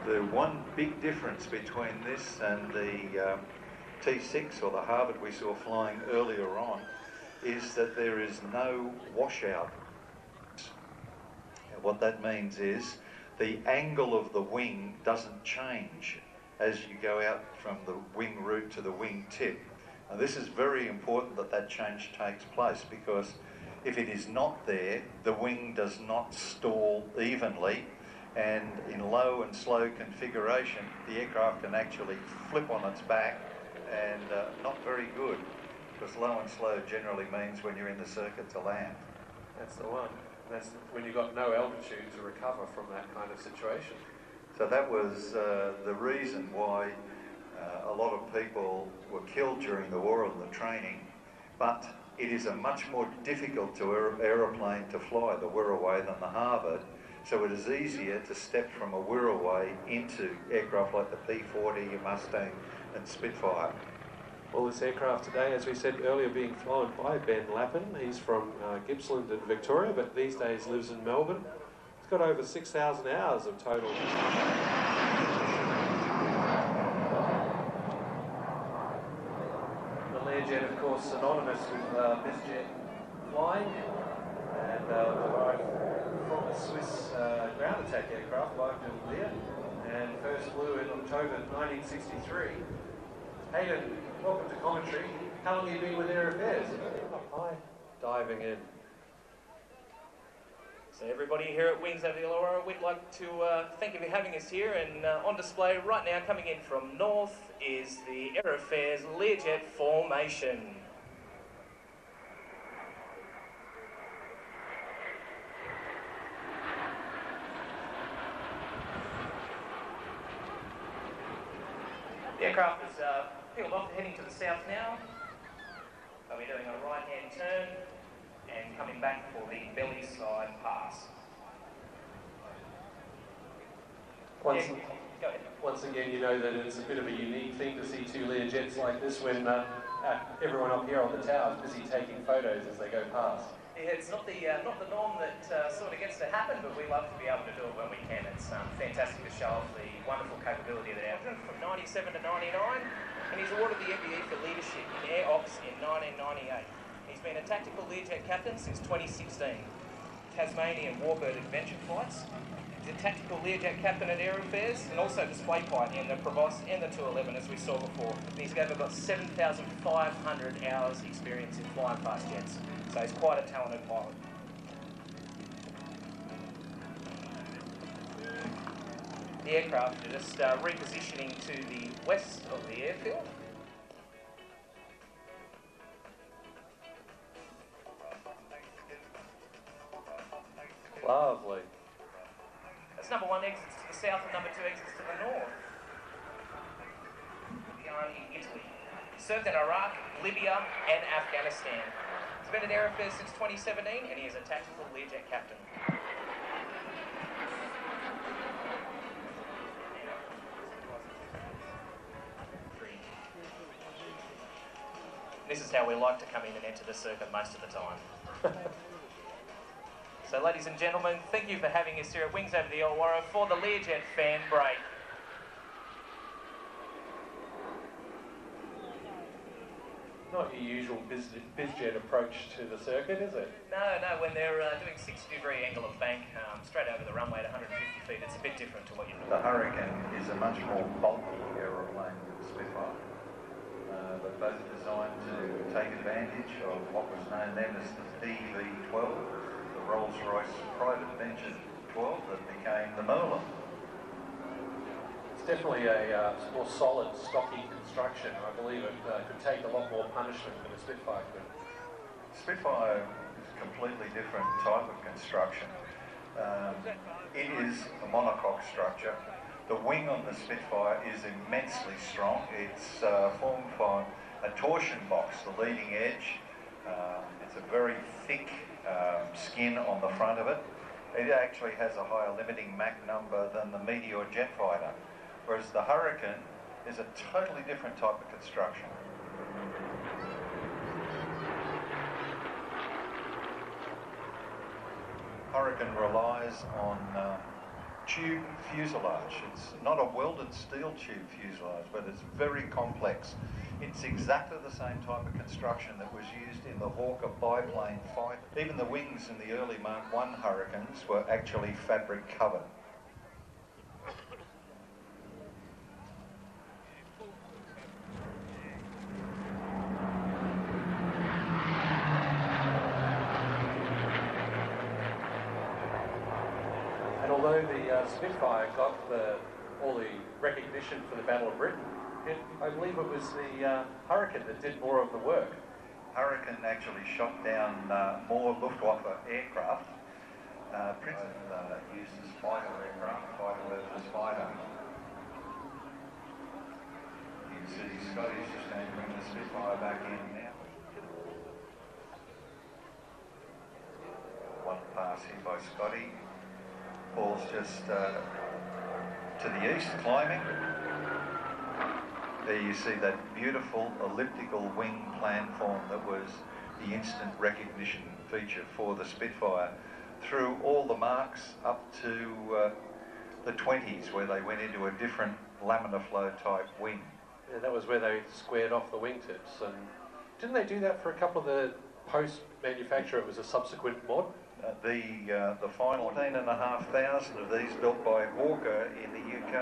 The one big difference between this and the T6 or the Harvard we saw flying earlier on is that there is no washout. And what that means is the angle of the wing doesn't change as you go out from the wing root to the wing tip. Now, this is very important that that change takes place, because if it is not there, the wing does not stall evenly, and in low and slow configuration, the aircraft can actually flip on its back, and not very good, because low and slow generally means when you're in the circuit to land. That's the one. That's when you've got no altitude to recover from that kind of situation. So that was the reason why a lot of people were killed during the war on the training, but it is a much more difficult aeroplane to fly, the Wiraway, than the Harvard, so it is easier to step from a Wiraway into aircraft like the P-40, your Mustang and Spitfire. Well, this aircraft today, as we said earlier, being flown by Ben Lappin. He's from Gippsland and Victoria, but these days lives in Melbourne. He's got over 6,000 hours of total. The Learjet, of course, synonymous with bizjet flying, and from a Swiss ground attack aircraft, like the Lear, and first flew in October 1963. Hayden, welcome to commentary. How long have you been with Air Affairs? Hi. Diving in. So everybody here at Wings at Illawarra, we'd like to thank you for having us here. And on display right now, coming in from north, is the Air Affairs Learjet formation. The aircraft is peeled off, heading to the south now. I'll be doing a right-hand turn and coming back for the belly side pass. Once again, you know that it's a bit of a unique thing to see two Learjets like this when everyone up here on the tower is busy taking photos as they go past. Yeah, it's not the not the norm that sort of gets to happen, but we love to be able to do it when we can. It's fantastic to show off the wonderful capability of that aircraft. From 97 to 99, and he's awarded the MBE for leadership in Air Ops in 1998. He's been a tactical Learjet captain since 2016. Tasmanian Warbird adventure flights. He's a tactical Learjet captain at Air Affairs, and also display pilot in the Provost and the 211, as we saw before. He's over got 7,500 hours experience in flying fast jets. So he's quite a talented pilot. The aircraft are just repositioning to the west of the airfield. Lovely. That's number one exits to the south and number two exits to the north. The army in Italy. Served in Iraq, Libya and Afghanistan. He's been at Air Affairs since 2017, and he is a tactical Learjet captain. This is how we like to come in and enter the circuit most of the time. So, ladies and gentlemen, thank you for having us here at Wings Over the Illawarra for the Learjet fan break. Not your usual bizjet approach to the circuit, is it? No, when they're doing 60-degree angle of bank straight over the runway at 150 feet, it's a bit different to what you're doing. The Hurricane is a much more bulky aeroplane than the Spitfire. They're both designed to take advantage of what was known then as the DV-12, the Rolls-Royce Private Venture 12 that became the Merlin. It's definitely a more solid, stocky construction. I believe it could take a lot more punishment than a Spitfire could. Spitfire is a completely different type of construction. It is a monocoque structure. The wing on the Spitfire is immensely strong. It's formed from a torsion box, the leading edge. It's a very thick skin on the front of it. It actually has a higher limiting Mach number than the Meteor jet fighter. Whereas the Hurricane is a totally different type of construction. Hurricane relies on tube fuselage. It's not a welded steel tube fuselage, but it's very complex. It's exactly the same type of construction that was used in the Hawker biplane fight. Even the wings in the early Mark I Hurricanes were actually fabric covered. Spitfire got all the recognition for the Battle of Britain. I believe it was the Hurricane that did more of the work. Hurricane actually shot down more Luftwaffe aircraft. Princeton used as fighter aircraft, fighter as fighter. You can see Scotty's just going to bring the Spitfire back in now. One pass here by Scotty. Ball's just to the east, climbing. There you see that beautiful elliptical wing planform that was the instant recognition feature for the Spitfire through all the marks up to the 20s, where they went into a different laminar flow type wing. Yeah, that was where they squared off the wingtips. And didn't they do that for a couple of the post-manufacture? It was a subsequent mod? The final 14,500 of these built by Hawker in the UK,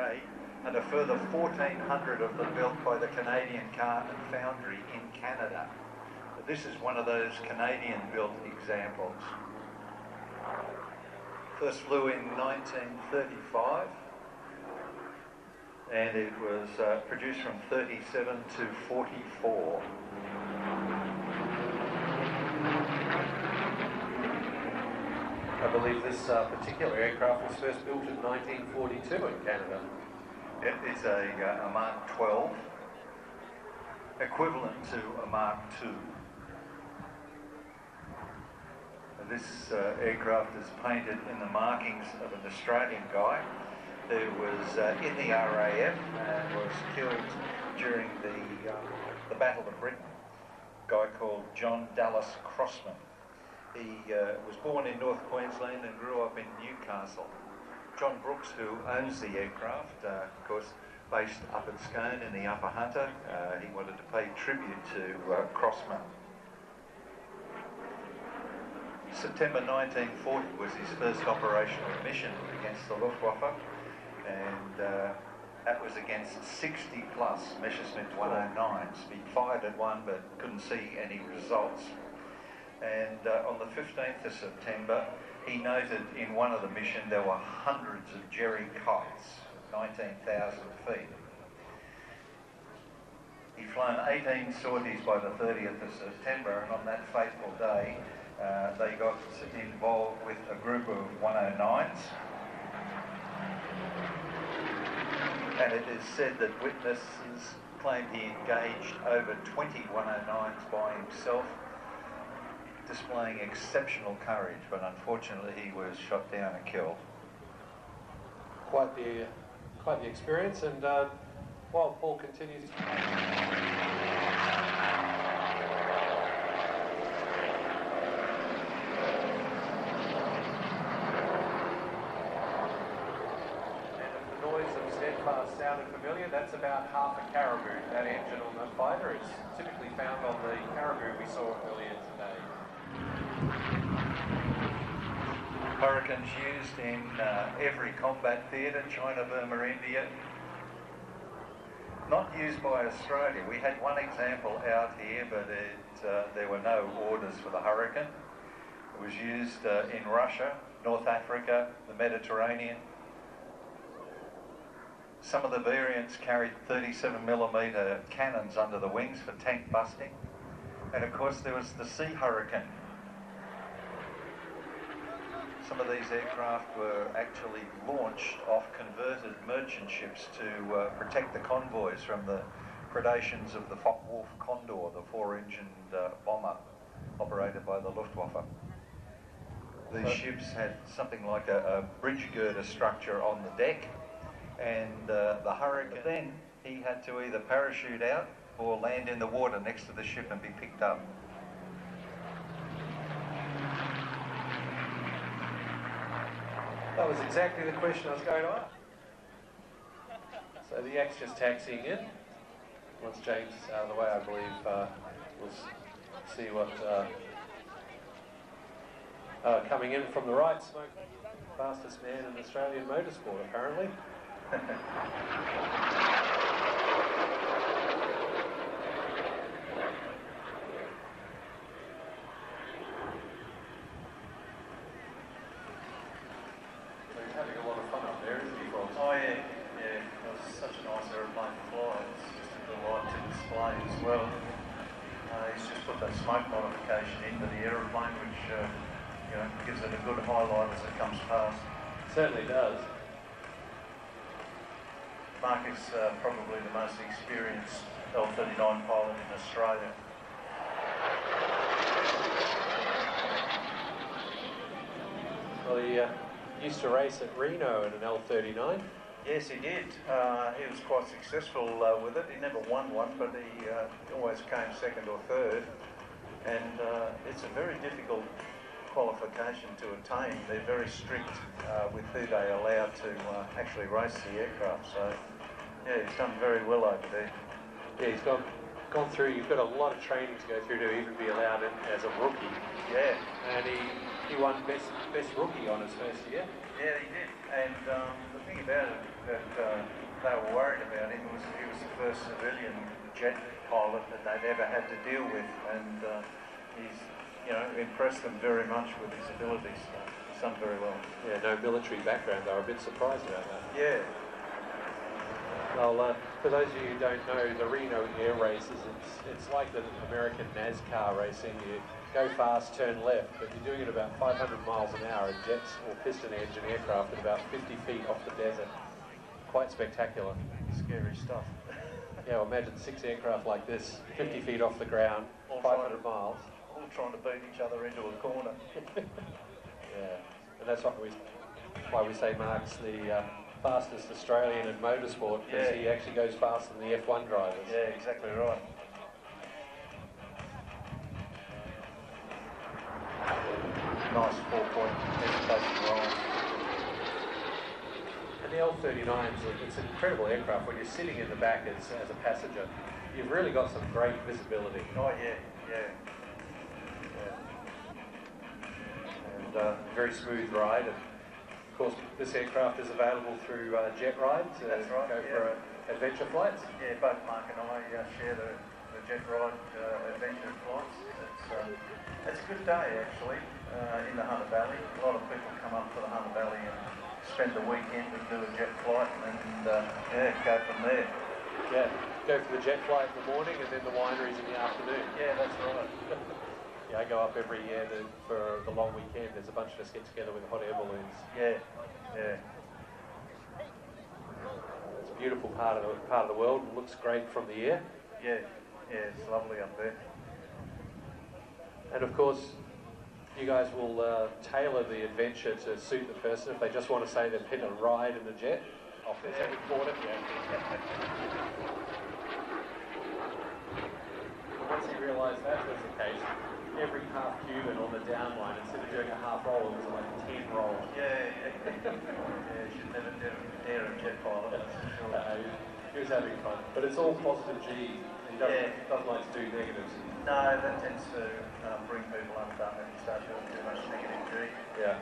and a further 1,400 of them built by the Canadian Car and Foundry in Canada. This is one of those Canadian-built examples. First flew in 1935, and it was produced from 37 to 44. I believe this particular aircraft was first built in 1942 in Canada. It is a Mark 12, equivalent to a Mark II. This aircraft is painted in the markings of an Australian guy who was in the RAF and was killed during the Battle of Britain. A guy called John Dallas Crossman. He was born in North Queensland and grew up in Newcastle. John Brooks, who owns the aircraft, of course, based up at Scone in the Upper Hunter, he wanted to pay tribute to Crossman. September 1940 was his first operational mission against the Luftwaffe, and that was against 60-plus Messerschmitt 109s. He fired at one but couldn't see any results. And on the 15th of September, he noted in one of the missions there were hundreds of jerry kites, 19,000 feet. He'd flown 18 sorties by the 30th of September, and on that fateful day, they got involved with a group of 109s. And it is said that witnesses claimed he engaged over 20 109s by himself, displaying exceptional courage, but unfortunately he was shot down and killed. Quite the experience, and while Paul continues... Sounded familiar, that's about half a Caribou. That engine on the fighter is typically found on the Caribou we saw earlier today. Hurricanes used in every combat theatre, China, Burma, India. Not used by Australia. We had one example out here, but there were no orders for the Hurricane. It was used in Russia, North Africa, the Mediterranean. Some of the variants carried 37mm cannons under the wings for tank busting. And of course there was the Sea Hurricane. Some of these aircraft were actually launched off converted merchant ships to protect the convoys from the predations of the Focke-Wulf Condor, the four-engined bomber operated by the Luftwaffe. These ships had something like a bridge girder structure on the deck, and the Hurricane, then he had to either parachute out or land in the water next to the ship and be picked up. That was exactly the question I was going to ask. So the Yak's just taxiing in. Once James is out of the way, I believe we'll see what coming in from the right. Smoke, fastest man in Australian motorsport, apparently. He's having a lot of fun up there, isn't he, Bob? Oh yeah, yeah. That was such a nice aeroplane to fly. It's just a delight to display as well. He's just put that smoke modification into the aeroplane, which you know, gives it a good highlight as it comes past. It certainly does. Mark is probably the most experienced L-39 pilot in Australia. Well, he used to race at Reno in an L-39. Yes, he did. He was quite successful with it. He never won one, but he always came second or third. And it's a very difficult qualification to attain. They're very strict with who they allow to actually race the aircraft. So, yeah, he's done very well over there. Yeah, he's gone through. You've got a lot of training to go through to even be allowed in as a rookie. Yeah. And he won best rookie on his first year. Yeah, he did. And the thing about it that they were worried about him was he was the first civilian jet pilot that they'd ever had to deal with, and he's, you know, impressed them very much with his abilities. He's done very well. Yeah, no military background. They were a bit surprised about that. Yeah. Well, for those of you who don't know, the Reno Air Races, it's like the American NASCAR racing. You go fast, turn left, but you're doing it about 500 miles an hour in jets or piston engine aircraft at about 50 feet off the desert. Quite spectacular. Scary stuff. Yeah, well, imagine 6 aircraft like this, 50 feet off the ground, all 500 miles. All trying to beat each other into a corner. Yeah, and that's why we say Mark's the fastest Australian in motorsport, because yeah, he actually goes faster than the F1 drivers. Yeah, exactly right. Nice 4-point presentation roll. And the L-39, it's an incredible aircraft. When you're sitting in the back as a passenger, you've really got some great visibility. Oh yeah, yeah. And very smooth ride. And of course, this aircraft is available through Jet Rides. That's right. Go for adventure flights. Yeah, both Mark and I share the Jet Ride adventure flights. It's a good day actually in the Hunter Valley. A lot of people come up to the Hunter Valley and spend the weekend and do a jet flight and go from there. Yeah, go for the jet flight in the morning and then the wineries in the afternoon. Yeah, that's right. Yeah, I go up every year for the long weekend. There's a bunch of us get together with hot air balloons. Yeah, yeah. It's a beautiful part of the world. It looks great from the air. Yeah, yeah, it's lovely up there. And of course, you guys will tailor the adventure to suit the person. If they just want to say they've hit a ride in a jet, off their second quarter. Once you realise that was the case, every half Cuban on the downline, instead of doing a half roll, it was like 10 rolls. Yeah, yeah. Yeah, you should never dare a jet pilot. He was having fun. But it's all positive G. He doesn't like to do negatives. No, that tends to bring people undone and start doing too much negative G. Yeah.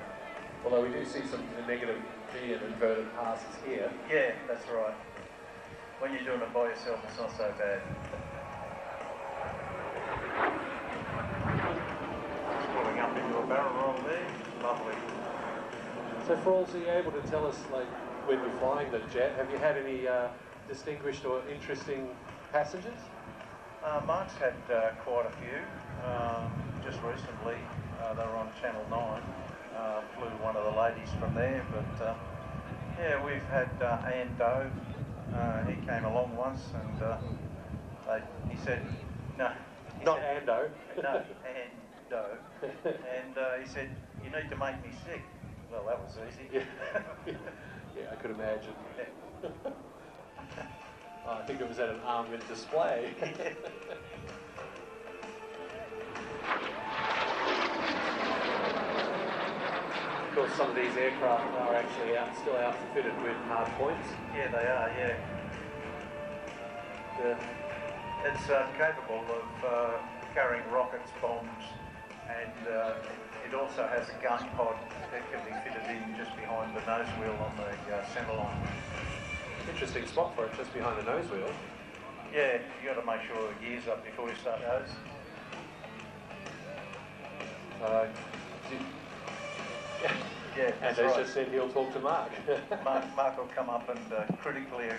Although we do see some negative G and inverted passes here. Yeah, that's right. When you're doing it by yourself, it's not so bad. Just pulling up into a barrel roll there. Lovely. So, Frawls, are you able to tell us, like, when you're flying the jet, have you had any distinguished or interesting passengers? Mark's had quite a few. Just recently, they were on Channel 9, flew one of the ladies from there, but yeah, we've had Ann Doe. He came along once and he said, no. He Not said, Ann Doe. No, Ann Doe. And he said, you need to make me sick. Well, that was easy. Yeah, yeah, I could imagine. Yeah. Oh, I think it was at an armament display. Of course, some of these aircraft are actually still outfitted with hard points. Yeah, they are, yeah. It's capable of carrying rockets, bombs, and it also has a gun pod that can be fitted in just behind the nose wheel on the centre line. Interesting spot for it, just behind the nose wheel. Yeah, you got to make sure the gear's up before you start nose. Yeah, that's right. As just said, he'll talk to Mark. Mark will come up and critically.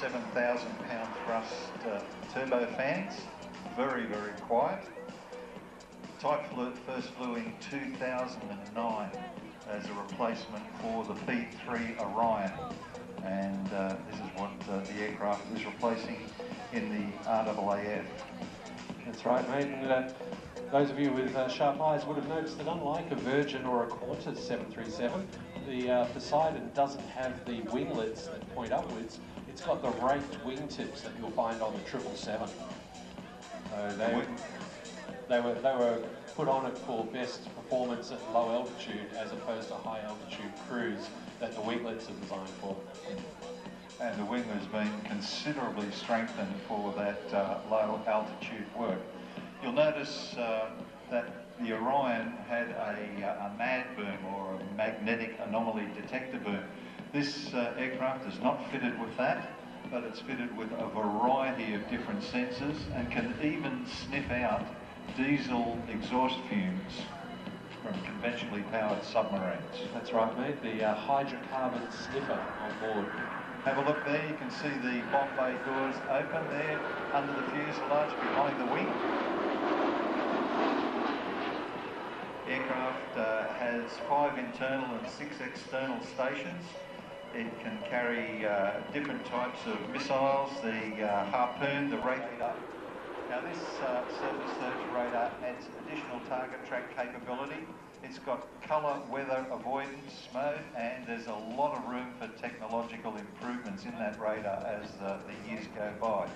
7,000-pound thrust turbo fans, very, very quiet. Type first flew in 2009 as a replacement for the P-3 Orion, and this is what the aircraft is replacing in the RAAF. That's right, mate. And, those of you with sharp eyes would have noticed that unlike a Virgin or a Qantas 737, the Poseidon doesn't have the winglets that point upwards. It's got the raked wingtips that you'll find on the 777. So they were put on it for best performance at low altitude as opposed to high altitude cruise that the winglets are designed for. And the wing has been considerably strengthened for that low altitude work. You'll notice that the Orion had a MAD boom, or a magnetic anomaly detector boom. This aircraft is not fitted with that, but it's fitted with a variety of different sensors and can even sniff out diesel exhaust fumes from conventionally powered submarines. That's right, mate, the hydrocarbon sniffer on board. Have a look there, you can see the bomb bay doors open there under the fuselage behind the wing. Aircraft has 5 internal and 6 external stations. It can carry different types of missiles, the Harpoon, the radar. Now this surface search radar adds additional target track capability. It's got colour, weather avoidance mode, and there's a lot of room for technological improvements in that radar as the years go by.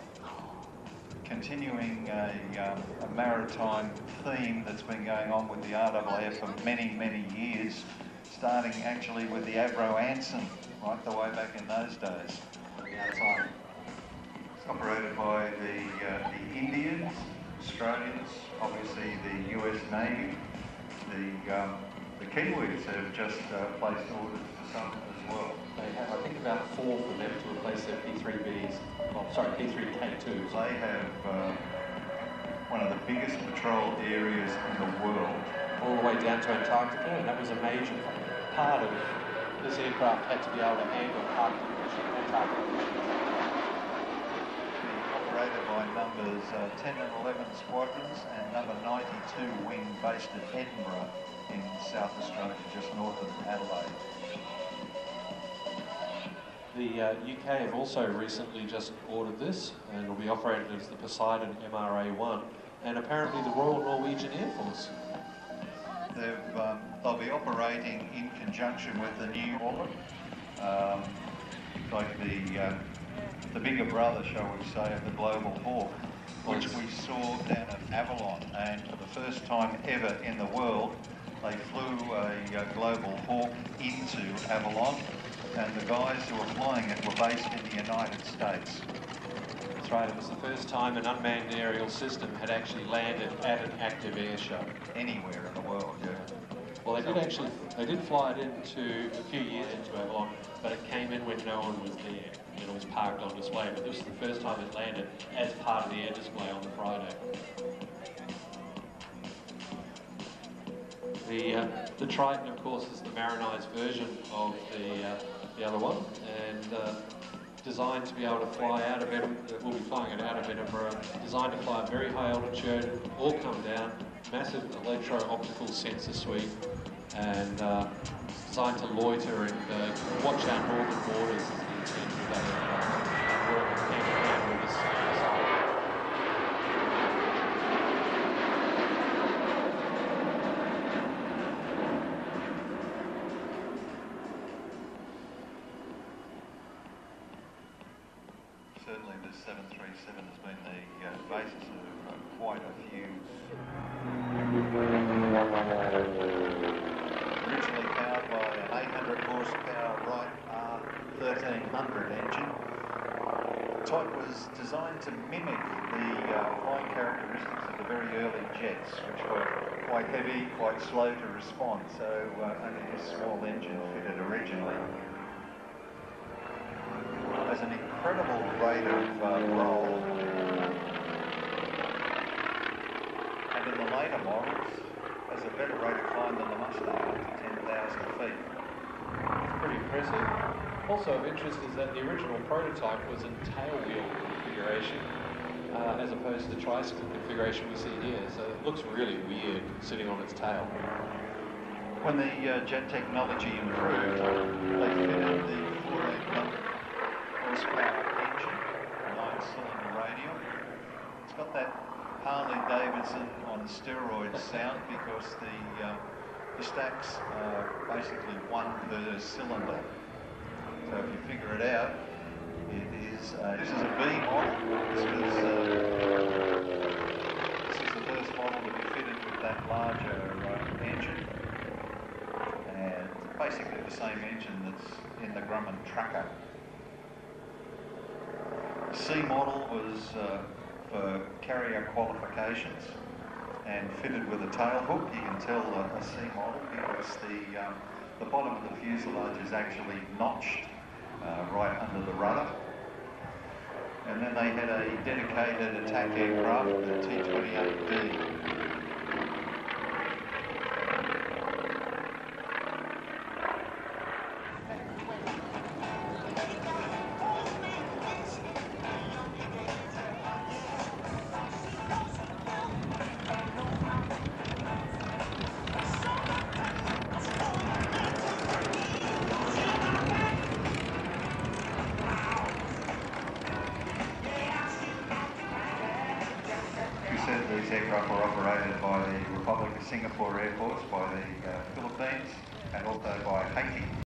Continuing a maritime theme that's been going on with the RAAF for many, many years, starting actually with the Avro Anson, right the way back in those days. It's operated by the Indians, Australians, obviously the US Navy. The Kiwis have just placed orders for some as well. They have, I think, about 4 for them to replace their P3Bs. Oh, sorry, P3K2s. They have one of the biggest patrol areas in the world, all the way down to Antarctica, and that was a major part of this aircraft had to be able to handle Arctic conditions or Antarctic conditions. Operated by numbers 10 and 11 squadrons and number 92 wing based at Edinburgh in South Australia, just north of Adelaide. The UK have also recently just ordered this and will be operated as the Poseidon MRA-1 and apparently the Royal Norwegian Air Force. They'll be operating in conjunction with the new orbit, like the bigger brother, shall we say, of the Global Hawk, which we saw down at Avalon, and for the first time ever in the world, they flew a Global Hawk into Avalon, and the guys who were flying it were based in the United States. That's right, it was the first time an unmanned aerial system had actually landed at an active airshow. Anywhere in the world, yeah. Well, they did fly it into, a few years into Avalon, but it came in when no one was there, and it was parked on display, but this was the first time it landed as part of the air display on the Friday. The Triton, of course, is the marinised version of the other one, and designed to be able to fly out of Edinburgh. We'll be flying it out of Edinburgh. Designed to fly at very high altitude, all come down. Massive electro-optical sensor suite, and designed to loiter and watch our northern borders. Is the intent of that aircraft. Working hand in hand with this. The 737 has been the basis of quite a few originally powered by an 800 horsepower Wright R1300 engine. The type was designed to mimic the flying characteristics of the very early jets, which were quite heavy, quite slow to respond, so only this small engine fitted originally. There's an incredible rate of roll, and in the later models, there's a better rate of climb than the Mustang, up to 10,000 feet. It's pretty impressive. Also of interest is that the original prototype was in tailwheel configuration, as opposed to the tricycle configuration we see here, so it looks really weird sitting on its tail. When the jet technology improved, they fitted the 481 horsepower engine, 9-cylinder radial. It's got that Harley Davidson on steroid sound because the stacks are basically one per cylinder. So if you figure it out, it is this is a B model. This is the first model to be fitted with that larger engine, and it's basically the same engine that's in the Grumman Tracker. The C model was for carrier qualifications and fitted with a tail hook. You can tell a C model because the bottom of the fuselage is actually notched right under the rudder. And then they had a dedicated attack aircraft, the T-28D. Singapore Air Force, by the Philippines, and also by Haiti.